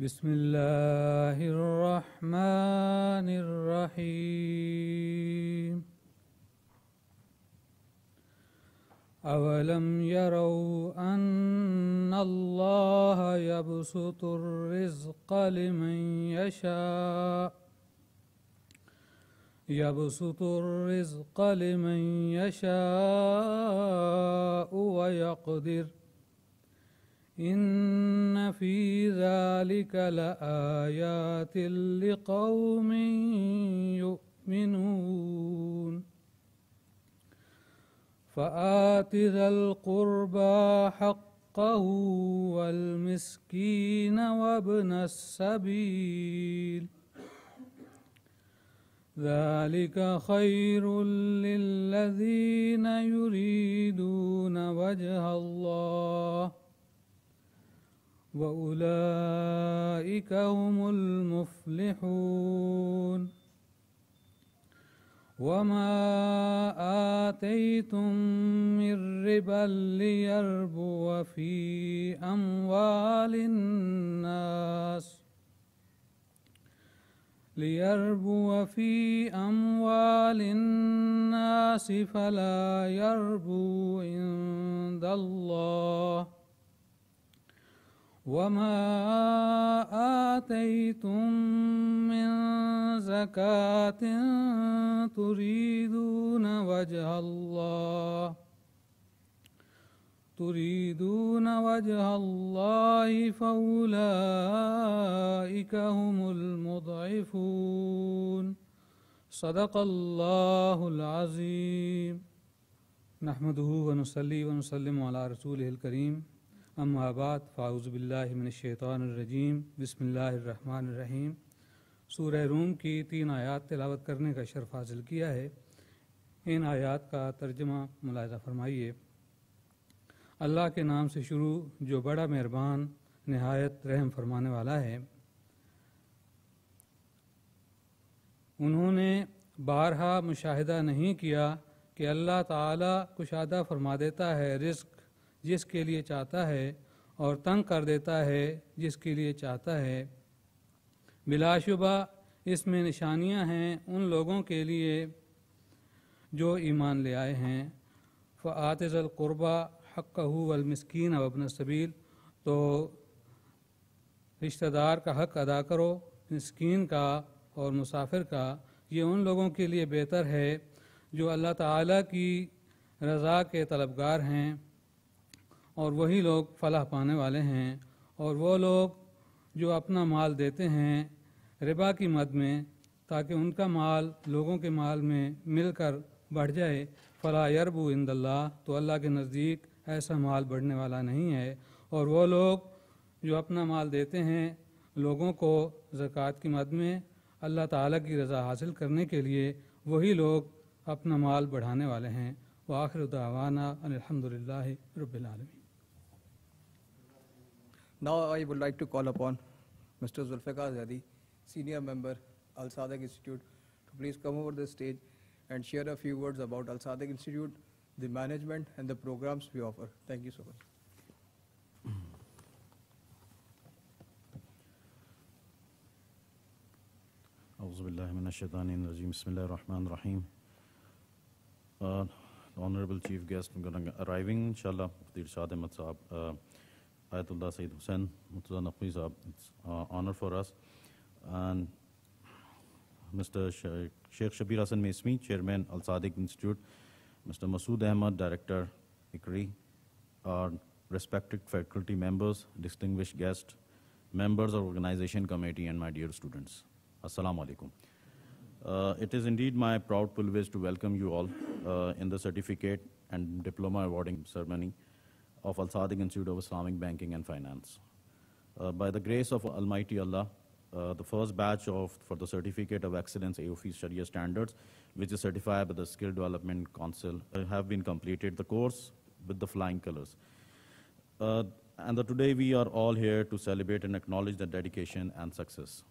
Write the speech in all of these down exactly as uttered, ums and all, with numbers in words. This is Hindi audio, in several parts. बिस्मिल्लाहिर्रहमानिर्रहीम अवलम यरौ अन्नल्लाह यबसुतुर रिज़्क़ लिमन यशा यबसुतुर रिज़्क़ लिमन यशा व यक़दिर इन्न फी ज़ालिका लआयातिन लिक़ौमिन यु'मिनून फ़आत ज़ल क़ुर्बा हक़्क़हु वल मिस्कीन वब्नस सबील ज़ालिका ख़ैरुल लिल्लज़ीना युरीदूना वजहल्लाह व उलाइका हुमुल मुफ़्लिहून वमा आतैतुम मिर रिबा लियरबुव फी अम्वालिन नास लियरबुव फी अम्वालिन नास फला यरबु इंदल्लाह वमा आतैतुम मिन ज़कातिन तुरीदून वजहल्लाह तुरीदून वजहल्लाहि फ़उलाइका हुमुल मुदइफ़ून सदक़ल्लाहुल अज़ीम। नहमदुहु व नुसल्ली व नुसल्लिमु अला रसूलिहिल करीम अम्मा बाद फ़ाउज़ु बिल्लाहि मिनश्शैतानिर्रजीम बिस्मिल्लाहिर्रहमानिर्रहीम। सूरह रूम की तीन आयात तिलावत करने का शर्फ हासिल किया है। इन आयात का तर्जमा मुलाहिज़ा फरमाइए। अल्लाह के नाम से शुरू जो बड़ा मेहरबान नहायत रहम फरमाने वाला है। उन्होंने बारहा मुशाहिदा नहीं किया कि अल्लाह ताला कुशादा फरमा देता है रिस्क जिसके लिए चाहता है और तंग कर देता है जिसके लिए चाहता है। बिलाशुबा इसमें निशानियां हैं उन लोगों के लिए जो ईमान ले आए हैं। फ़आतिज़ल क़ुरबा हक़्क़हु वल मिस्कीन वब्न सबील, तो रिश्तेदार का हक़ अदा करो, मिस्कीन का और मुसाफिर का। ये उन लोगों के लिए बेहतर है जो अल्लाह ताला की रज़ा के तलबगार हैं और वही लोग फलाह पाने वाले हैं। और वो लोग जो अपना माल देते हैं रिबा की मद में ताकि उनका माल लोगों के माल में मिलकर बढ़ जाए, फला यरबू इंदल्लाह, तो अल्लाह के नज़दीक ऐसा माल बढ़ने वाला नहीं है। और वो लोग जो अपना माल देते हैं लोगों को ज़कात की मद में अल्लाह ताला की रज़ा हासिल करने के लिए, वही लोग अपना माल बढ़ाने वाले हैं। व आखिर दावाना अल्हम्दुलिल्लाहि रब्बिल आलमीन। Now I would like to call upon Mister Zulfiqar Zaidi, senior member, Al-Sadiq Institute, to please come over the stage and share a few words about Al-Sadiq Institute, the management, and the programs we offer. Thank you so much. A'udhu billahi minash shaitanir rajeem. Bismillahir rahmanir rahim. Uh, the honorable chief guest arriving, inshallah, Mufti Irshad Ahmad sahab. Uh, Ayatullah Hussein Murtaza Naqvi sahab, it's an uh, honor for us. And Mister Sheikh, Sheikh Shabbir Hasan Maisami, Chairman, Al-Sadiq Institute, Mister Masood Ahmed, Director, I C R I, our respected faculty members, distinguished guests, members of organization committee, and my dear students, Assalamu alaikum. Uh, it is indeed my proud privilege to welcome you all uh, in the certificate and diploma awarding ceremony of Al-Sadiq Institute of Islamic Banking and Finance. Uh, by the grace of Almighty Allah, uh, the first batch of for the Certificate of Excellence A O I F I Sharia Standards, which is certified by the Skill Development Council, uh, have been completed the course with the flying colors. Uh, and the, today we are all here to celebrate and acknowledge the dedication and success.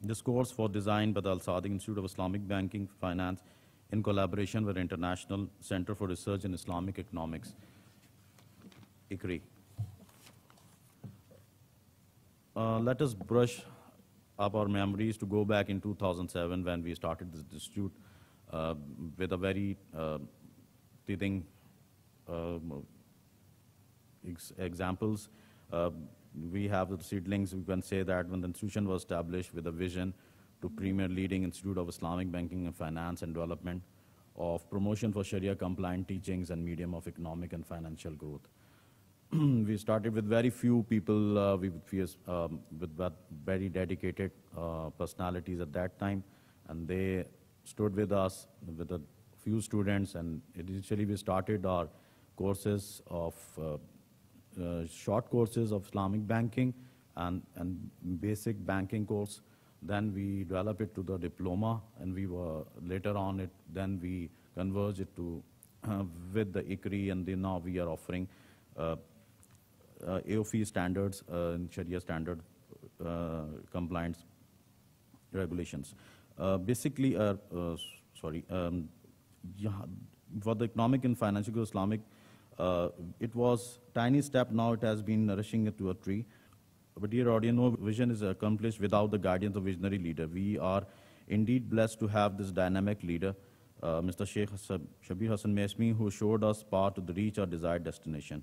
This course was designed by the Al-Sadiq Institute of Islamic Banking and Finance in collaboration with the International Center for Research in Islamic Economics, I C R I. uh, let us brush up our memories to go back in two thousand seven when we started this institute uh, with a very uh, teething uh, ex examples. Uh, we have the seedlings, we can say that when the institution was established with a vision to premier leading institute of Islamic banking and finance and development, of promotion for Sharia compliant teachings and medium of economic and financial growth. We started with very few people, uh, we fierce, um, with very dedicated uh, personalities at that time, and they stood with us with a few students, and initially we started our courses of uh, uh, short courses of Islamic banking and, and basic banking course. Then we developed it to the diploma, and we were later on it, then we converged it to uh, with the I C R I, and then now we are offering uh, uh, A O I F I standards uh, and Sharia standard uh, compliance regulations. Uh, basically, uh, uh, sorry, um, for the economic and financial Islamic, uh, it was tiny step, now it has been nourishing it to a tree. But dear audience, no vision is accomplished without the guidance of visionary leader. We are indeed blessed to have this dynamic leader, uh, Mister Sheikh Shabbir Hasan Maisami, who showed us path to reach our desired destination.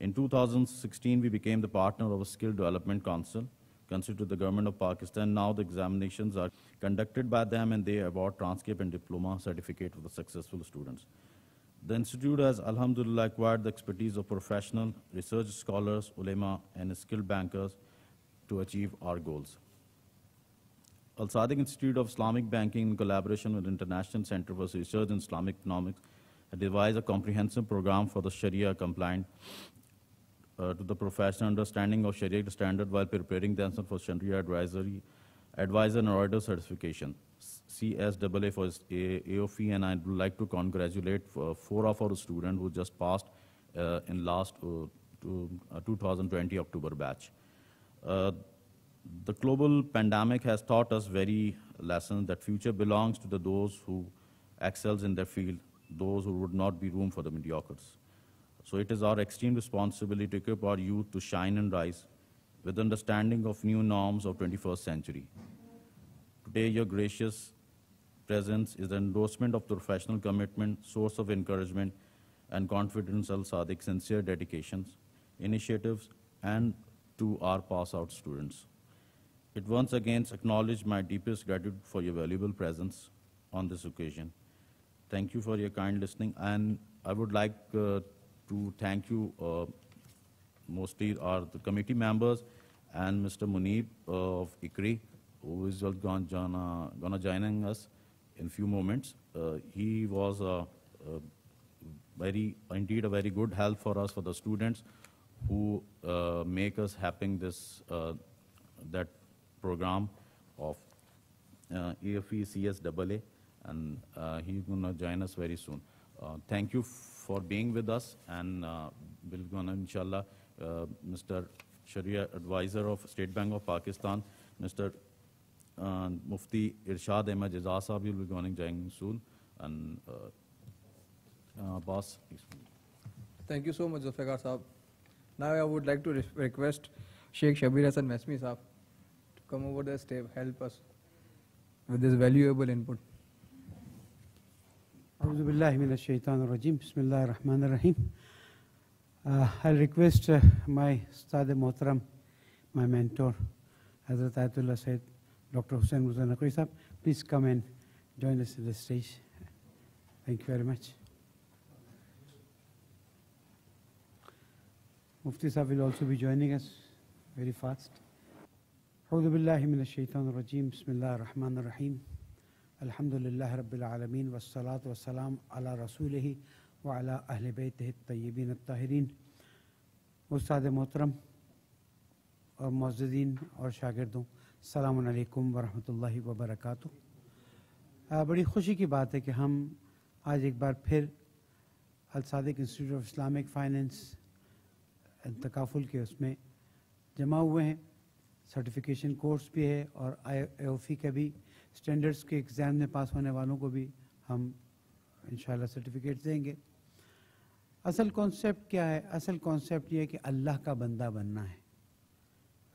In two thousand sixteen, we became the partner of a Skill Development Council, considered to the government of Pakistan. Now the examinations are conducted by them, and they award transcript and diploma certificate for the successful students. The institute has, alhamdulillah, acquired the expertise of professional research scholars, ulema, and skilled bankers to achieve our goals. Al-Sadiq Institute of Islamic Banking, in collaboration with International Center for Research in Islamic Economics, devised a comprehensive program for the Sharia compliant uh, to the professional understanding of Sharia standard while preparing themselves for Sharia advisory, advisor and auditor certification. C S A A for A O I F I, and I'd like to congratulate uh, four of our students who just passed uh, in last uh, to, uh, two thousand twenty October batch. Uh, the global pandemic has taught us very lessons that future belongs to the those who excels in their field, those who would not be room for the mediocres. So it is our extreme responsibility to equip our youth to shine and rise with understanding of new norms of twenty-first century. Today, your gracious presence is the endorsement of professional commitment, source of encouragement and confidence, Al-Sadiq sincere dedications, initiatives, and to our pass-out students. It once again acknowledges my deepest gratitude for your valuable presence on this occasion. Thank you for your kind listening, and I would like uh, to thank you, uh, mostly our the committee members and Mister Muneeb uh, of I C R I, who is going to join us in a few moments. Uh, he was a, a very, indeed a very good help for us, for the students who uh, make us having this, uh, that program of uh, A F E C S A A, and uh, he's going to join us very soon. Uh, thank you for being with us, and uh, we're going to, inshallah, uh, Mister Sharia Advisor of State Bank of Pakistan, Mister Uh, Mufti Irshad Ahmad will be going soon, and uh, uh, boss. Thank you so much, Zulfiqar Sahab. Now I would like to re request Sheikh Shabbir Hasan Maisami Sahab to come over the step, help us with this valuable input. Uh, I'll request uh, my Ustad Mohtaram, my mentor, Hazrat Ayatullah Said. Doctor Hussein Murtaza Naqvi sahab, please come and join us at the stage. Thank you very much. Mufti sahab will also be joining us very fast. A'udhu billahi minash shaitanir rajeem. Bismillahir rahmanir rahim. Alhamdulillahi rabbil alamin was salatu was salam ala rasulih wa ala ahli baytihi at-tayyibin at-tahirin. Ustad Mohtaram aur muazzidin aur shagirdon, अस्सलामु अलैकुम वरहमतुल्लाहि वबरकातुह। बड़ी खुशी की बात है कि हम आज एक बार फिर Al-Sadiq institute of Islamic finance and Takaful के उसमें जमा हुए हैं। सर्टिफिकेशन कोर्स भी है और एओफी के भी स्टैंडर्ड्स के एग्ज़ाम में पास होने वालों को भी हम इंशाल्लाह सर्टिफिकेट देंगे। असल कॉन्सेप्ट क्या है? असल कॉन्सेप्ट ये है कि अल्लाह का बंदा बनना है।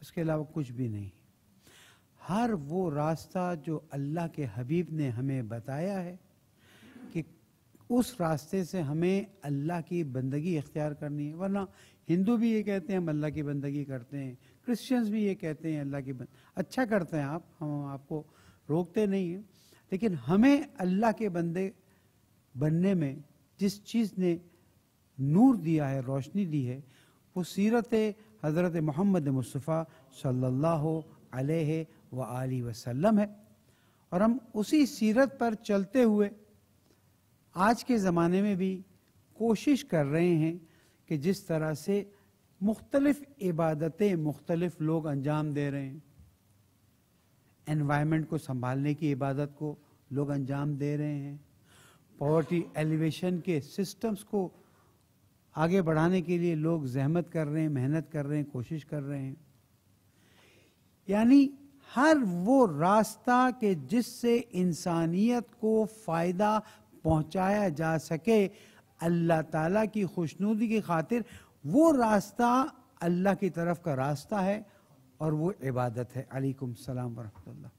इसके अलावा कुछ भी नहीं। हर वो रास्ता जो अल्लाह के हबीब ने हमें बताया है कि उस रास्ते से हमें अल्लाह की बंदगी इख्तियार करनी है, वरना हिंदू भी ये कहते हैं हम अल्लाह की बंदगी करते हैं, क्रिश्चियंस भी ये कहते हैं अल्लाह की बंद अच्छा करते हैं आप, हम आपको रोकते नहीं हैं, लेकिन हमें अल्लाह के बंदे बनने में जिस चीज़ ने नूर दिया है, रोशनी दी है, वो सीरत हज़रत मोहम्मद मुस्तफ़ा सल्लल्लाहु अलैहि व आलि वसल्लम है। और हम उसी सीरत पर चलते हुए आज के ज़माने में भी कोशिश कर रहे हैं कि जिस तरह से मुख्तलिफ़ इबादतें मुख्तलिफ़ लोग अंजाम दे रहे हैं, एनवायरनमेंट को संभालने की इबादत को लोग अंजाम दे रहे हैं, पॉवर्टी एलिवेशन के सिस्टम्स को आगे बढ़ाने के लिए लोग जहमत कर रहे हैं, मेहनत कर रहे हैं, कोशिश कर रहे हैं। यानी हर वो रास्ता के जिससे इंसानियत को फ़ायदा पहुंचाया जा सके अल्लाह ताला की खुशनुदी की खातिर, वो रास्ता अल्लाह की तरफ का रास्ता है और वो इबादत है। अलैकुम सलाम व रहमतुल्लाह।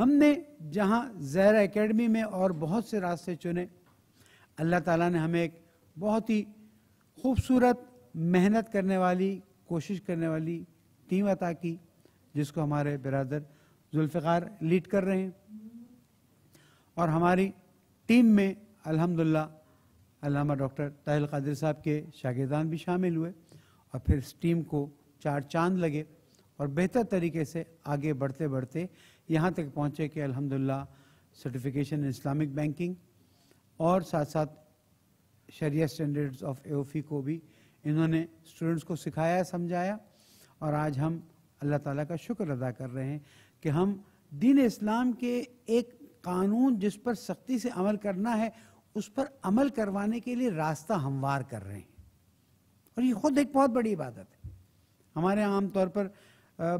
हमने जहाँ ज़हरा एकेडमी में और बहुत से रास्ते चुने, अल्लाह ताला ने हमें एक बहुत ही खूबसूरत मेहनत करने वाली कोशिश करने वाली टीम अता की, जिसको हमारे बिरादर जुल्फ़िकार लीड कर रहे हैं। और हमारी टीम में अल्हम्दुलिल्लाह अल्लामा डॉक्टर ताहिर कादिर साहब के शागिर्दान भी शामिल हुए और फिर इस टीम को चार चांद लगे और बेहतर तरीके से आगे बढ़ते बढ़ते यहाँ तक पहुँचे कि अल्हम्दुलिल्लाह सर्टिफिकेशन इन इस्लामिक बैंकिंग और साथ साथ शरिया स्टैंडर्ड्स ऑफ एओफी को भी इन्होंने स्टूडेंट्स को सिखाया समझाया। और आज हम अल्लाह ताला का शुक्र अदा कर रहे हैं कि हम दीन इस्लाम के एक कानून जिस पर सख्ती से अमल करना है उस पर अमल करवाने के लिए रास्ता हमवार कर रहे हैं, और ये खुद एक बहुत बड़ी इबादत है। हमारे यहाँ आमतौर पर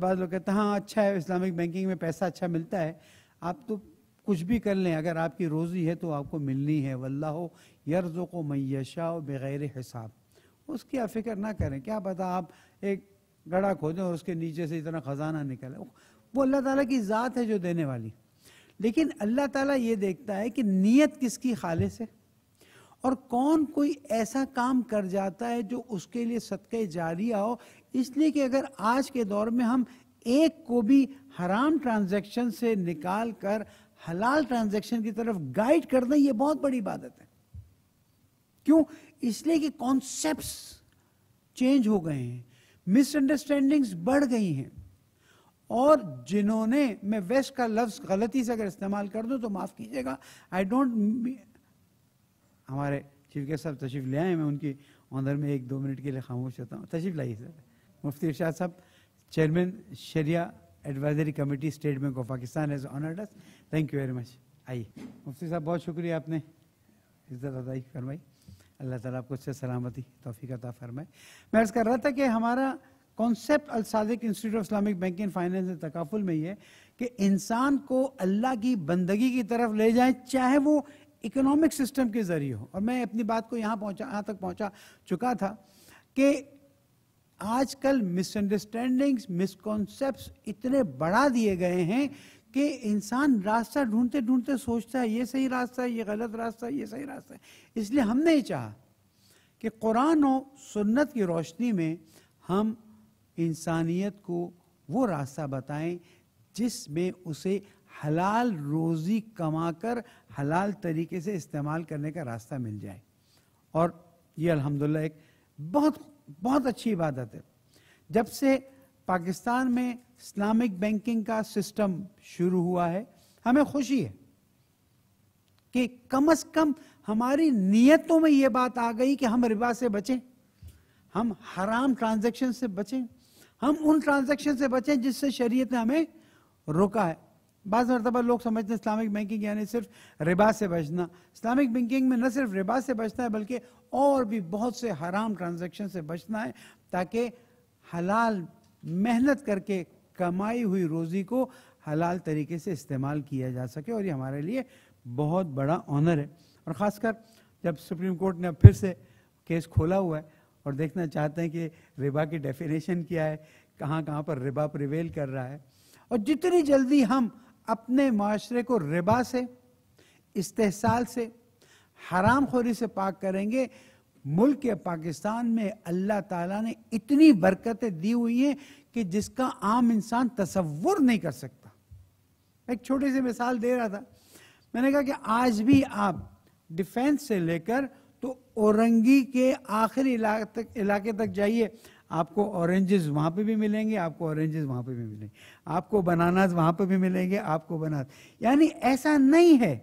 बाद लोग कहते हैं हाँ अच्छा है इस्लामिक बैंकिंग में पैसा अच्छा मिलता है, आप तो कुछ भी कर लें, अगर आपकी रोज़ी है तो आपको मिलनी है, वल्लाहु यर्ज़ुक़ु मन यशाउ बग़ैर हिसाब। उसकी आप फिक्र ना करें, क्या पता आप एक गड़ा खोदें और उसके नीचे से इतना ख़जाना निकले, वो अल्लाह ताला की ज़ात है जो देने वाली। लेकिन अल्लाह ताला ये देखता है कि नीयत किसकी खालिस है और कौन कोई ऐसा काम कर जाता है जो उसके लिए सदक़े जारिया हो, इसलिए कि अगर आज के दौर में हम एक को भी हराम ट्रांजैक्शन से निकाल कर हलाल ट्रांजैक्शन की तरफ गाइड कर दें, ये बहुत बड़ी इबादत है। क्यों? इसलिए कि कॉन्सेप्ट्स चेंज हो गए हैं, मिसअंडरस्टैंडिंग्स बढ़ गई हैं, और जिन्होंने, मैं वेस्ट का लफ्ज़ गलती से अगर इस्तेमाल कर दूं तो माफ़ कीजिएगा, आई डोंट, हमारे चीफ गेस्ट साहब तशरीफ़ ले आए, मैं उनकी ऑनर में एक दो मिनट के लिए खामोश होता हूँ। तशरीफ़ लाइए सर। मुफ्ती इरशाद साहब, chairman Shariah advisory committee state bank of Pakistan as honoured us, thank you very much. आइए मुफ्ती साहब, बहुत शुक्रिया आपने इज्जत अदाई फरमाई, अल्लाह ताला आपको अच्छे सलामती तौफीक अता फरमाए। मैं अर्ज़ कर रहा था कि हमारा concept Al-Sadiq institute of Islamic banking finance and Takaful में ये है कि इंसान को अल्लाह की बंदगी की तरफ ले जाए, चाहे वो इकोनॉमिक सिस्टम के ज़रिए हो। और मैं अपनी बात को यहाँ पहुँचा यहाँ तक पहुँचा चुका था कि आजकल मिसअंडरस्टैंडिंग्स मिसकॉन्सेप्ट्स इतने बढ़ा दिए गए हैं कि इंसान रास्ता ढूंढते ढूंढते सोचता है ये सही रास्ता है, ये गलत रास्ता है, ये सही रास्ता है। इसलिए हमने ही चाहा कि कुरान और सुन्नत की रोशनी में हम इंसानियत को वो रास्ता बताएं जिसमें उसे हलाल रोज़ी कमाकर हलाल तरीके से इस्तेमाल करने का रास्ता मिल जाए। और ये अल्हम्दुलिल्लाह एक बहुत बहुत अच्छी इबादत है। जब से पाकिस्तान में इस्लामिक बैंकिंग का सिस्टम शुरू हुआ है, हमें खुशी है कि कम से कम हमारी नीयतों में ये बात आ गई कि हम रिबा से बचें, हम हराम ट्रांजैक्शन से बचें, हम उन ट्रांजैक्शन से बचें जिससे शरीयत ने हमें रोका है। बाज़ मरतबा लोग समझते हैं इस्लामिक बैंकिंग यानी सिर्फ रिबा से बचना। इस्लामिक बैंकिंग में न सिर्फ रिबा से बचना है बल्कि और भी बहुत से हराम ट्रांजैक्शन से बचना है, ताकि हलाल मेहनत करके कमाई हुई रोज़ी को हलाल तरीके से इस्तेमाल किया जा सके। और ये हमारे लिए बहुत बड़ा ऑनर है, और ख़ासकर जब सुप्रीम कोर्ट ने अब फिर से केस खोला हुआ है और देखना चाहते हैं कि रिबा की डेफिनेशन क्या है, कहाँ कहाँ पर रिबा प्रिवेल कर रहा है। और जितनी जल्दी हम अपने माशरे को रिबा से, इस्तेहसाल से, हराम खोरी से पाक करेंगे, मुल्क के पाकिस्तान में अल्लाह ताला ने इतनी बरकतें दी हुई हैं कि जिसका आम इंसान तसव्वुर नहीं कर सकता। एक छोटी सी मिसाल दे रहा था, मैंने कहा कि आज भी आप डिफेंस से लेकर तो औरंगी के आखिरी इलाके तक इलाके तक जाइए, आपको ऑरेंजेस वहाँ पे भी मिलेंगे, आपको ऑरेंजेस वहाँ पे भी मिलेंगे, आपको बनानास वहाँ पे भी मिलेंगे, आपको बनाना, यानी ऐसा नहीं है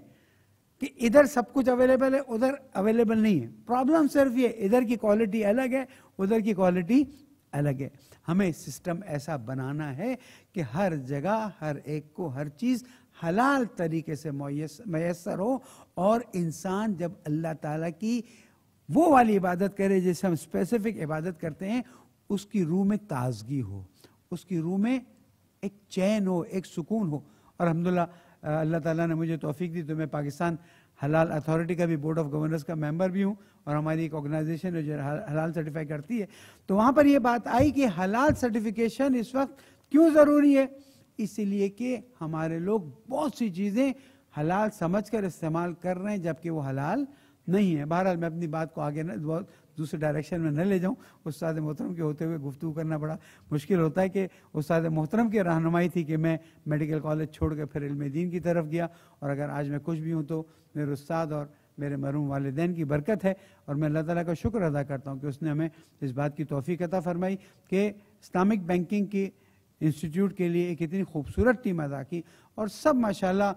कि इधर सब कुछ अवेलेबल है उधर अवेलेबल नहीं है। प्रॉब्लम सिर्फ ये, इधर की क्वालिटी अलग है उधर की क्वालिटी अलग है। हमें सिस्टम ऐसा बनाना है कि हर जगह हर एक को हर चीज़ हलाल तरीके से मैसर हो, और इंसान जब अल्लाह ताला की वो वाली इबादत करे जैसे हम स्पेसिफिक इबादत करते हैं, उसकी रूह में ताजगी हो, उसकी रूह में एक चैन हो, एक सुकून हो। और अल्हम्दुलिल्लाह अल्लाह ताला ने मुझे तौफीक दी तो मैं पाकिस्तान हलाल अथॉरिटी का भी बोर्ड ऑफ गवर्नर्स का मेंबर भी हूँ, और हमारी एक ऑर्गेनाइजेशन है जो हलाल सर्टिफाई करती है। तो वहाँ पर यह बात आई कि हलाल सर्टिफिकेशन इस वक्त क्यों ज़रूरी है, इसीलिए कि हमारे लोग बहुत सी चीज़ें हलाल समझकर इस्तेमाल कर रहे हैं जबकि वो हलाल नहीं है। बहरहाल मैं अपनी बात को आगे न बहुत दूसरे डायरेक्शन में न ले जाऊँ, उस्ताद मोहतरम के होते हुए गुफ्तगू करना बड़ा मुश्किल होता है कि उस्ताद मोहतरम की रहनुमाई थी कि मैं मेडिकल कॉलेज छोड़ कर फिर इल्मे दीन की तरफ गया, और अगर आज मैं कुछ भी हूँ तो मेरे उस्ताद और मेरे मरहूम वालिदैन की बरकत है। और मैं अल्लाह ताला का शुक्र अदा करता हूँ कि उसने हमें इस बात की तौफीक अता फरमाई कि इस्लामिक बैंकिंग की इंस्टीट्यूट के लिए एक इतनी खूबसूरत टीम अदा की, और सब माशाल्लाह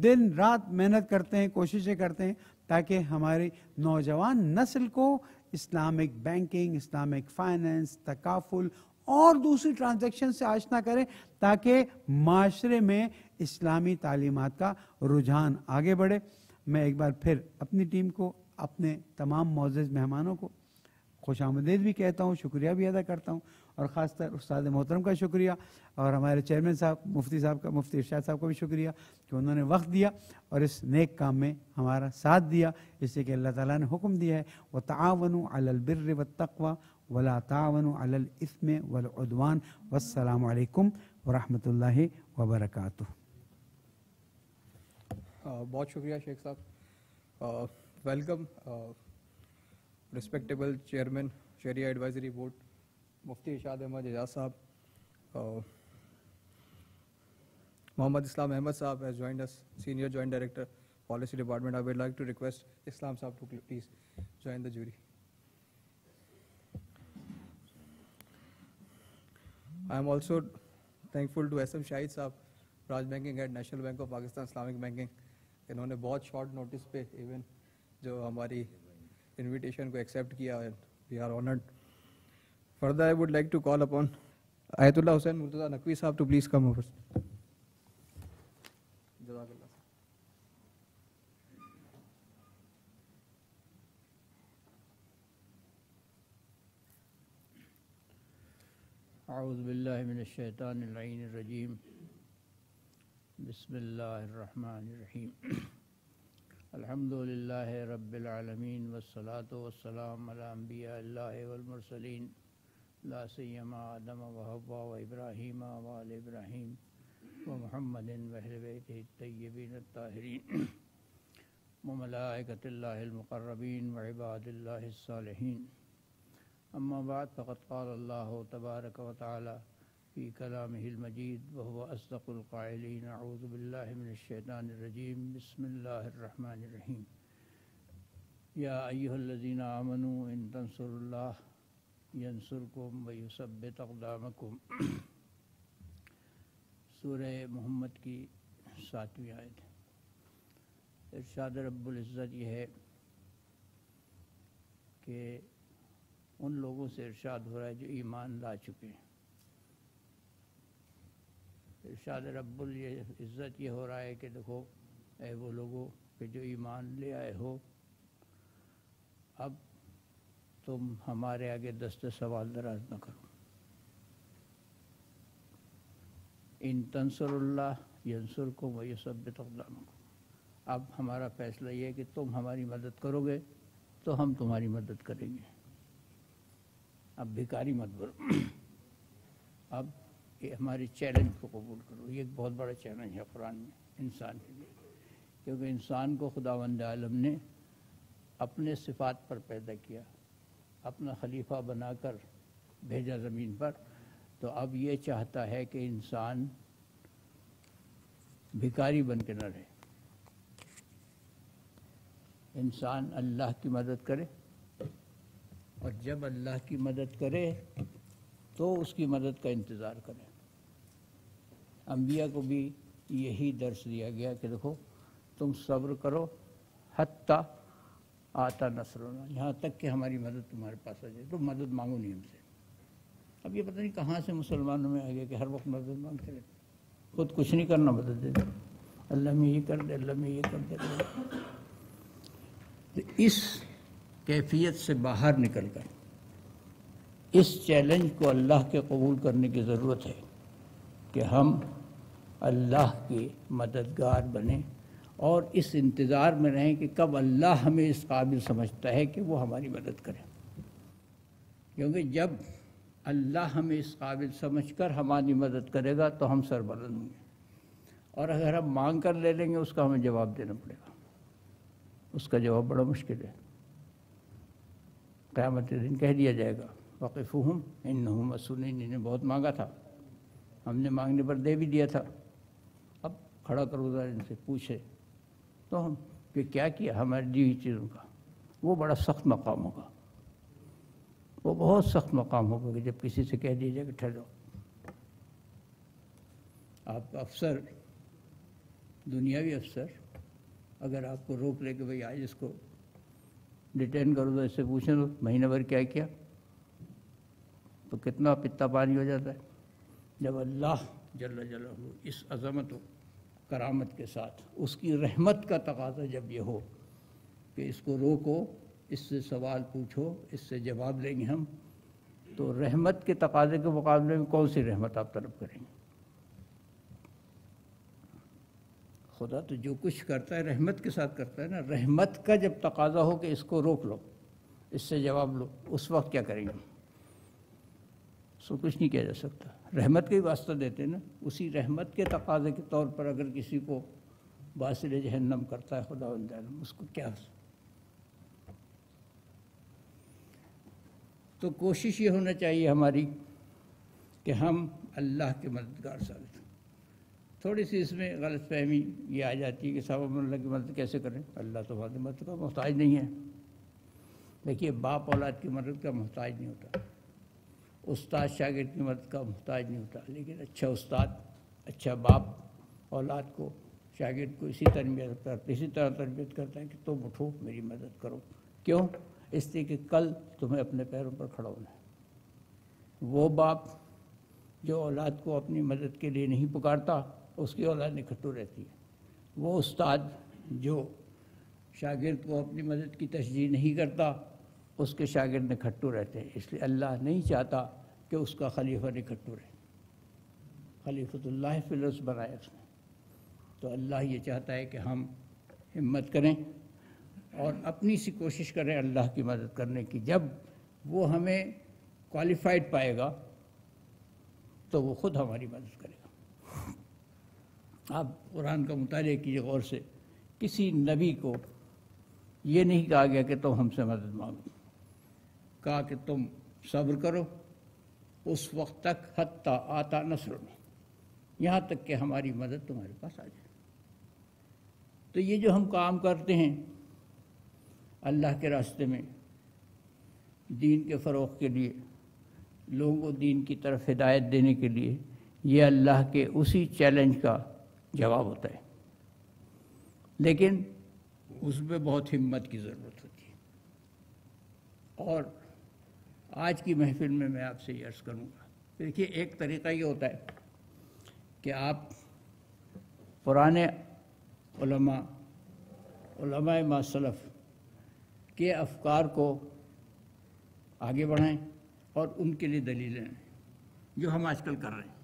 दिन रात मेहनत करते हैं, कोशिशें करते हैं ताकि हमारी नौजवान नस्ल को Islamic banking, Islamic finance, takaful और दूसरी ट्रांजैक्शन से आशना करें, ताकि माशरे में इस्लामी तालीमात का रुझान आगे बढ़े। मैं एक बार फिर अपनी टीम को, अपने तमाम मौजूद मेहमानों को खुश आमदीद भी कहता हूँ, शुक्रिया भी अदा करता हूँ, और ख़ासतौर उस्ताद मोहतरम का शुक्रिया, और हमारे चेयरमैन साहब मुफ्ती साहब का, मुफ्ती इरशाद साहब का भी शुक्रिया कि उन्होंने वक्त दिया और इस नेक काम में हमारा साथ दिया। इससे कि अल्लाह ताला ने हुक्म दिया है, व तावनु अलल बिर्रि वत्तक्वा वला तावनु अलल इस्म वल उद्वान। वस्सलामु अलैकुम वरहमतुल्लाहि वबरकातुह। बहुत शुक्रिया शेख साहब। वेलकम रिस्पेक्टेबल चेयरमैन शरिया एडवाइजरी बोर्ड मुफ्ती इरशाद अहमद एजाज साहब, मोहम्मद इस्लाम अहमद साहब has joined us, senior joint director policy department. I would like to request Islam साहब to please join the jury. I am also thankful to S M Shahid sahab, branch banking at National bank of Pakistan Islamic banking. इन्होंने बहुत शॉर्ट नोटिस पे इवन जो हमारी इन्विटेशन को एक्सेप्ट किया, and we are honoured. Further, I would like to call upon Ayatullah Hussein Murtaza Naqvi sahab to please come over. A'udhu billahi minash shaitanir rajim. Bismillahir rahmanir rahim. Alhamdulillahi rabbil alamin was salatu was salam ala anbiya'illahi wal mursalin. ला सियमा आदम व हव्वा व इब्राहीम व आल इब्राहीम व मुहम्मद व अहले बैति तय्यबीन ताहिरीन व मलाइकतुल्लाहिल मुक़र्रबीन व इबादिल्लाहिस सालिहीन। अम्मा बाद, फ़क़द क़ाल अल्लाह तबारक व तआला फ़ी कलामिहिल मजीद व हुव अस्दक़ुल क़ाइलीन। अऊज़ु बिल्लाहि मिनश शैतानिर रजीम। बिस्मिल्लाहिर रहमानिर रहीम। या अय्युहल्लज़ीना आमनू इन तंसुरुल्लाह यंसुरकुम व युसब्बित अक़दामकुम। सूरह मोहम्मद की सातवीं आयत। इरशाद रब्बुल इज़्ज़त यह है कि उन लोगों से इरशाद हो रहा है जो ईमान ला चुके हैं। इरशाद रब्बुल इज़्ज़त ये हो रहा है कि देखो ऐ वो लोगों के जो ईमान ले आए हो, अब तुम हमारे आगे दस्ते सवाल दराज न करो। इन तंसरुल्लाह यंसुरकुम व युसब्बित अक़दामकुम। अब हमारा फैसला ये है कि तुम हमारी मदद करोगे तो हम तुम्हारी मदद करेंगे, अब भिखारी मत बनो। अब ये हमारे चैलेंज को कबूल करो। ये एक बहुत बड़ा चैलेंज है कुरान में इंसान के लिए, क्योंकि इंसान को खुदावंद आलम ने अपने सिफात पर पैदा किया, अपना खलीफा बनाकर भेजा ज़मीन पर। तो अब ये चाहता है कि इंसान भिखारी बन के न रहे, इंसान अल्लाह की मदद करे, और जब अल्लाह की मदद करे तो उसकी मदद का इंतज़ार करें। अंबिया को भी यही दर्स दिया गया कि देखो तुम सब्र करो हत्ता आता नसरुना, यहाँ तक कि हमारी मदद तुम्हारे पास आ जाए, तो मदद मांगो नहीं हमसे। अब ये पता नहीं कहाँ से मुसलमानों में आ गया कि हर वक्त मदद मांगते रहे, खुद कुछ नहीं करना, मदद दे दो, अल्लाह में ये कर दे, अल्लाह में ये कर दे। तो इस कैफियत से बाहर निकल कर इस चैलेंज को अल्लाह के कबूल करने की ज़रूरत है कि हम अल्लाह के मददगार बने और इस इंतज़ार में रहें कि कब अल्लाह हमें इस काबिल समझता है कि वो हमारी मदद करे। क्योंकि जब अल्लाह हमें इस काबिल समझकर हमारी मदद करेगा तो हम सरबलंद होंगे, और अगर हम मांग कर ले लेंगे उसका हमें जवाब देना पड़ेगा, उसका जवाब बड़ा मुश्किल है। क़यामत के दिन कह दिया जाएगा वक़िफ़ुहुम इन्नहुम मसऊलीन, इन्हें बहुत मांगा था, हमने मांगने पर दे भी दिया था, अब खड़ा करो ज़रा इनसे, पूछे तो हम कि क्या किया हमारी दी हुई चीज़ों का। वो बड़ा सख्त मकाम होगा, वो बहुत सख्त मकाम होगा कि जब किसी से कह दिया जाए कि ठहरो, आपका अफसर, दुनियावी अफसर, अगर आपको रोक ले कि भाई आज इसको डिटेन करो तो इससे पूछें तो महीने भर क्या किया, तो कितना पित्ता पानी हो जाता है। जब अल्लाह जल्ल जलालहू इस अज़मत व करामत के साथ उसकी रहमत का तकाज़ा जब ये हो कि इसको रोको, इससे सवाल पूछो, इससे जवाब लेंगे हम, तो रहमत के तकाज़े के मुकाबले में कौन सी रहमत आप तलब करेंगे। खुदा तो जो कुछ करता है रहमत के साथ करता है ना। रहमत का जब तकाज़ा हो कि इसको रोक लो, इससे जवाब लो, उस वक्त क्या करेंगे? सो कुछ नहीं किया जा सकता। रहमत का ही वास्ता देते हैं ना, उसी रहमत के तकाजे के तौर पर अगर किसी को बासिल जहन्नम करता है खुदावंद आलम, उसको क्या। तो कोशिश ये होना चाहिए हमारी कि हम अल्लाह के मददगार साबित हों। थोड़ी सी इसमें गलत फहमी ये आ जाती है कि साहब हम अल्लाह की मदद कैसे करें, अल्लाह तो हमारी मदद का मोहताज नहीं है। देखिए, बाप औलाद की मदद का मोहताज नहीं होता, उस्ताद शागिर्द की मदद का मोहताज नहीं होता, लेकिन अच्छा उस्ताद, अच्छा बाप औलाद को, शागिर्द को इसी तरबियत करता इसी तरह तरबियत करता है कि तुम उठो मेरी मदद करो। क्यों? इसलिए कि कल तुम्हें अपने पैरों पर खड़ा होना है। वो बाप जो औलाद को अपनी मदद के लिए नहीं पुकारता, उसकी औलाद निकटू रहती है। वो उस्ताद जो शागिर्द को अपनी मदद की तशजीह नहीं करता, उसके शागिर्द निकट्टू रहते हैं। इसलिए अल्लाह नहीं चाहता कि उसका खलीफा निकट्टू रहे, खलीफतुल्लाह फिलस बनाया उसने। तो अल्लाह ये चाहता है कि हम हिम्मत करें और अपनी सी कोशिश करें अल्लाह की मदद करने की। जब वो हमें क्वालिफाइड पाएगा तो वो ख़ुद हमारी मदद करेगा। आप कुरान का मुताले कीजिए गौर से, किसी नबी को ये नहीं कहा गया कि तुम हमसे मदद मांगो, कहा कि तुम सब्र करो उस वक्त तक हत्ता आता नसरुना, यहाँ तक कि हमारी मदद तुम्हारे पास आ जाए। तो ये जो हम काम करते हैं अल्लाह के रास्ते में, दीन के फ़रोग़ के लिए, लोगों को दीन की तरफ हिदायत देने के लिए, ये अल्लाह के उसी चैलेंज का जवाब होता है। लेकिन उसमें बहुत हिम्मत की ज़रूरत होती है। और आज की महफ़िल में मैं आपसे ये अर्ज़ करूँगा, देखिए एक तरीक़ा ये होता है कि आप पुराने उलमा उलमाए मासलफ़ के अफकार को आगे बढ़ाएं और उनके लिए दलीलें लें, जो हम आजकल कर रहे हैं,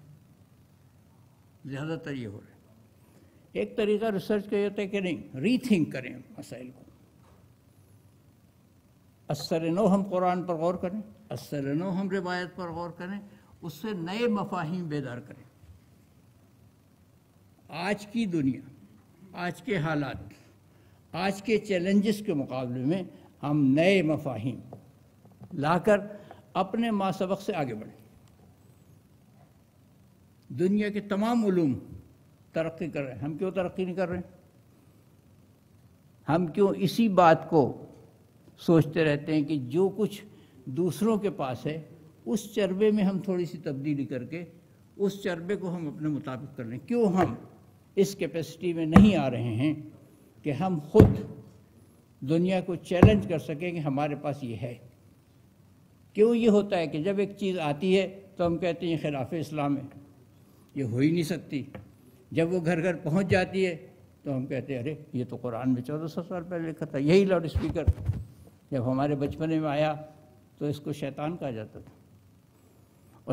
ज़्यादातर ये हो रहा है। एक तरीका रिसर्च का ये होता है कि नहीं, रीथिंक करें मसाइल को। असर नो हम कुरान पर गौर करें, असर नो हम रिवायत पर गौर करें, उससे नए मफाहिम बेदार करें। आज की दुनिया, आज के हालात, आज के चैलेंजेस के मुकाबले में हम नए मफाहिम लाकर अपने मासबक से आगे बढ़ें। दुनिया के तमाम उलूम तरक्की कर रहे हैं, हम क्यों तरक्की नहीं कर रहे हैं? हम क्यों इसी बात को सोचते रहते हैं कि जो कुछ दूसरों के पास है उस चरबे में हम थोड़ी सी तब्दीली करके उस चरबे को हम अपने मुताबिक कर लें? क्यों हम इस कैपेसिटी में नहीं आ रहे हैं कि हम खुद दुनिया को चैलेंज कर सकें कि हमारे पास ये है? क्यों ये होता है कि जब एक चीज़ आती है तो हम कहते हैं खिलाफ इस्लाम है, ये हो ही नहीं सकती। जब वो घर घर पहुंच जाती है तो हम कहते हैं अरे ये तो कुरान में चौदह सौ साल पहले लिखा था, यही लाउड स्पीकर जब हमारे बचपने में आया तो इसको शैतान कहा जाता था।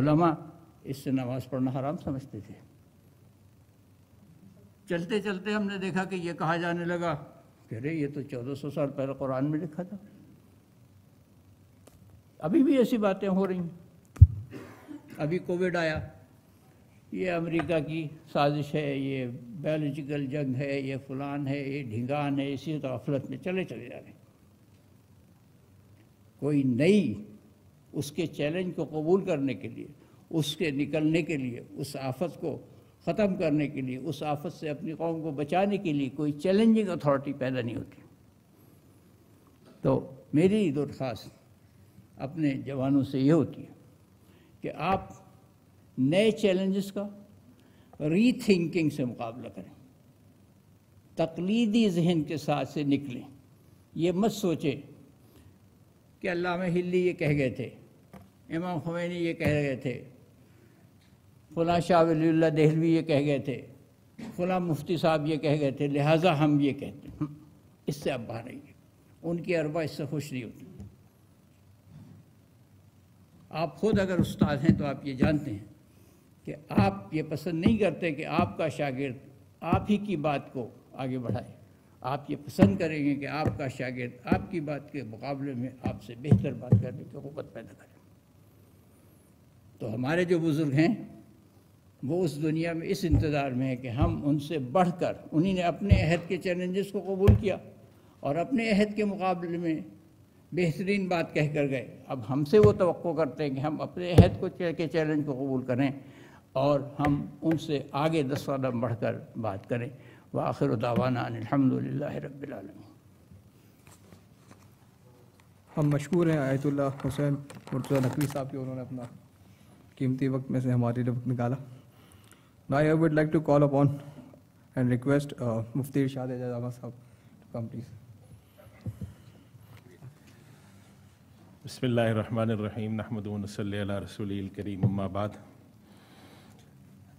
उलमा इससे नमाज पढ़ना हराम समझते थे। चलते चलते हमने देखा कि ये कहा जाने लगा कि अरे ये तो चौदह सौ साल पहले कुरान में लिखा था। अभी भी ऐसी बातें हो रही हैं। अभी कोविड आया, ये अमेरिका की साजिश है, ये बायोलॉजिकल जंग है, ये फलान है, ये ढिंगान है, इसी तरह अफलत में चले चले जा रहे हैं। कोई नई उसके चैलेंज को कबूल करने के लिए, उसके निकलने के लिए, उस आफत को ख़त्म करने के लिए, उस आफत से अपनी कौम को बचाने के लिए कोई चैलेंजिंग अथॉरिटी पैदा नहीं होती। तो मेरी दरख्वास्त अपने जवानों से ये होती है कि आप नए चैलेंजेस का रीथिंकिंग से मुकाबला करें, तकलीदी जहन के साथ से निकलें। ये मत सोचें कि अल्लामा हिल्ली ये कह गए थे, इमाम खुमैनी ये कह गए थे, फ़लाँ शाह वलीउल्लाह देहलवी ये कह गए थे, फ़लाँ मुफ्ती साहब ये कह गए थे, लिहाजा हम ये कहते हैं। इससे आप बाहर आइए। उनकी अरबा इससे खुश नहीं होती। आप खुद अगर उस्ताद हैं तो आप ये जानते हैं कि आप ये पसंद नहीं करते कि आपका शागिर्द आप ही की बात को आगे बढ़ाए। आप ये पसंद करेंगे कि आपका शागिर्द आपकी बात के मुकाबले में आपसे बेहतर बात करने की क़ुव्वत पैदा करें। तो हमारे जो बुज़ुर्ग हैं वो उस दुनिया में इस इंतज़ार में है कि हम उनसे बढ़कर, उन्हीं ने अपने अहद के चैलेंजेस को कबूल किया और अपने अहद के मुकाबले में बेहतरीन बात कह कर गए। अब हमसे वो तवक्को करते हैं कि हम अपने अहद को के चैलेंज को कबूल करें और हम उनसे आगे दस कदम बढ़कर बात करें। वाखिर दावाना अल्हम्दुलिल्लाहि रब्बिल आलमीन। हम मशहूर हैं आयतुल्लाह हुसैन मुर्तज़ा नकवी साहब के, उन्होंने अपना कीमती वक्त में से हमारे लिए वक्त निकाला। I would like to call upon and request Mufti Irshad Ahmed साहब टू कम प्लीज़। बिस्मिल्लाहिर्रहमानिर्रहीम नहमदुहु व नसल्ली अला रसूलिल करीम, अम्मा बाद।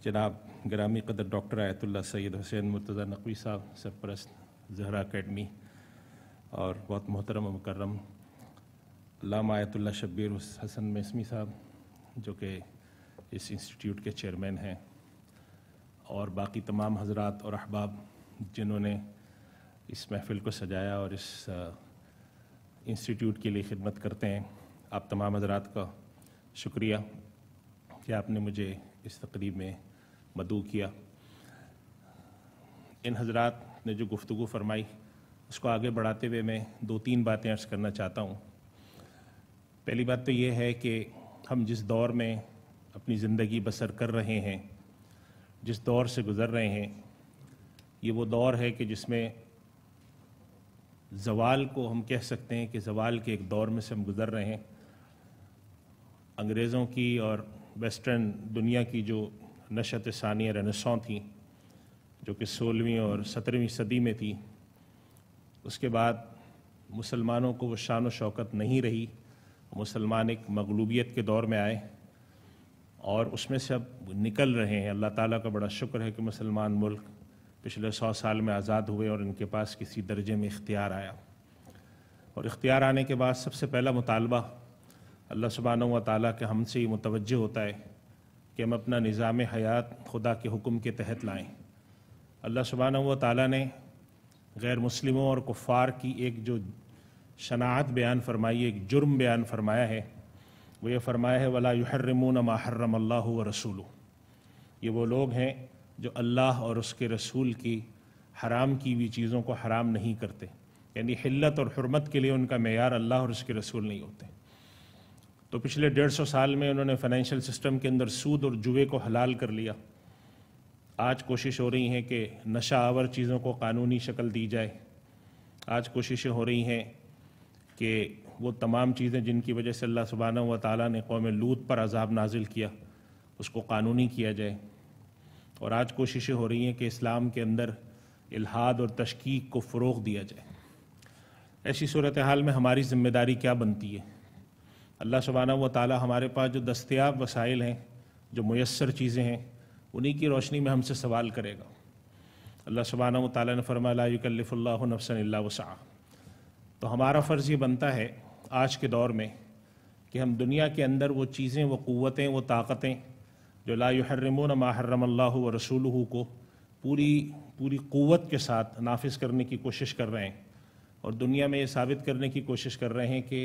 जनाब ग्रामी कदर डॉक्टर आयतुल्लाह सैयद हुसैन मुर्तज़ा नक़वी साहब सरपरस्त जहरा अकेडमी और बहुत मोहतरम मुकर्रम अल्लामा आयतुल्लाह शब्बीर हसन मैसमी साहब जो कि इस इंस्टीट्यूट के चेयरमैन हैं, और बाकी तमाम हजरात और अहबाब जिन्होंने इस महफ़िल को सजाया और इस इंस्टीट्यूट के लिए खिदमत करते हैं। आप तमाम हजरात का शुक्रिया कि आपने मुझे इस तकरीब में मदऊ किया। इन हजरात ने जो गुफ्तगू फरमाई उसको आगे बढ़ाते हुए मैं दो तीन बातें अर्ज़ करना चाहता हूँ। पहली बात तो ये है कि हम जिस दौर में अपनी ज़िंदगी बसर कर रहे हैं, जिस दौर से गुज़र रहे हैं, ये वो दौर है कि जिसमें ज़वाल को हम कह सकते हैं कि ज़वाल के एक दौर में से हम गुज़र रहे हैं। अंग्रेज़ों की और वेस्टर्न दुनिया की जो नशत सानिया रेनेसां थी जो कि सोलहवीं और सत्रहवीं सदी में थी, उसके बाद मुसलमानों को वो शान व शौकत नहीं रही। मुसलमान एक मगलूबियत के दौर में आए और उसमें से अब निकल रहे हैं। अल्लाह ताला का बड़ा शुक्र है कि मुसलमान मुल्क पिछले सौ साल में आज़ाद हुए और इनके पास किसी दर्जे में इख्तियार आया, और इख्तियार आने के बाद सबसे पहला मुतालबा अल्लाह सुब्हानहू व तआला के हमसे ही मुतवज्जह होता है कि हम अपना निज़ाम हयात खुदा के हुक्म के तहत लाएं। अल्लाह सुब्हानहू व तआला ने गैर मुस्लिमों और कुफ़ार की एक जो शनाअत बयान फरमाई, एक जुर्म बयान फरमाया है, वो ये फरमाया है वला युहर्रिमून मा हर्रम अल्लाह व रसूलु, ये वो लोग हैं जो अल्लाह और उसके रसूल की हराम की हुई चीज़ों को हराम नहीं करते, यानी हिल्लत और हुर्मत के लिए उनका मेयार अल्लाह और उसके रसूल नहीं होते। तो पिछले डेढ़ सौ साल में उन्होंने फाइनेंशियल सिस्टम के अंदर सूद और जुए को हलाल कर लिया। आज कोशिश हो रही है कि नशा आवर चीज़ों को कानूनी शक्ल दी जाए। आज कोशिशें हो रही हैं कि वो तमाम चीज़ें जिनकी वजह से अल्लाह सुब्हानहू व तआला ने कौम लूत पर अजाब नाजिल किया उसको कानूनी किया जाए। और आज कोशिशें हो रही हैं कि इस्लाम के अंदर इल्हाद और तशकीक को फ़रोग़ दिया जाए। ऐसी सूरत हाल में हमारी ज़िम्मेदारी क्या बनती है? अल्लाह सुब्हानहू व तआला हमारे पास जो दस्तयाब वसाइल हैं, जो मुयस्सर चीज़ें हैं, उन्हीं की रोशनी में हमसे सवाल करेगा। अल्लाह सुब्हानहू व तआला ने फरमाया ला युकल्लिफुल्लाहु नफ्सन इल्ला वुसअहा। तो हमारा फ़र्ज़ ये बनता है आज के दौर में कि हम दुनिया के अंदर वो चीज़ें, वो क़ुव्वतें, वो ताकतें जो ला युहर्रिमून मा हर्रमल्लाहु व रसूलुहु को पूरी पूरी क़ुव्वत के साथ नाफिज़ करने की कोशिश कर रहे हैं और दुनिया में ये साबित करने की कोशिश कर रहे हैं कि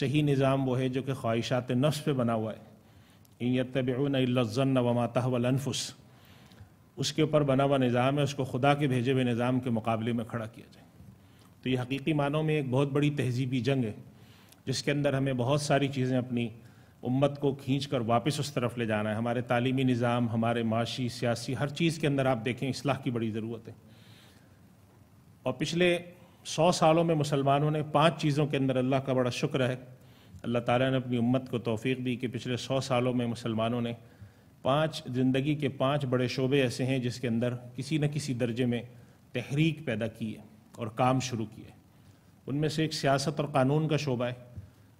सही निज़ाम वो है जो कि ख्वाहिशात नफ्स पे बना हुआ है। इन यत्तबिऊना इल्ला ज़न्न व मा तहवल अनफुस, उसके ऊपर बना हुआ निज़ाम है, उसको खुदा के भेजे हुए निज़ाम के मुकाबले में खड़ा किया जाए। तो ये हकीकी मानों में एक बहुत बड़ी तहजीबी जंग है जिसके अंदर हमें बहुत सारी चीज़ें अपनी उम्मत को खींच कर वापस उस तरफ ले जाना है। हमारे तालीमी निज़ाम, हमारे माशी, सियासी, हर चीज़ के अंदर आप देखें इस्लाह की बड़ी ज़रूरत है। और पिछले सौ सालों में मुसलमानों ने पांच चीज़ों के अंदर, अल्लाह का बड़ा शुक्र है, अल्लाह ताला ने अपनी उम्मत को तौफीक दी कि पिछले सौ सालों में मुसलमानों ने पांच ज़िंदगी के पांच बड़े शोबे ऐसे हैं जिसके अंदर किसी न किसी दर्जे में तहरीक पैदा की है और काम शुरू किए। उनमें से एक सियासत और कानून का शोबा है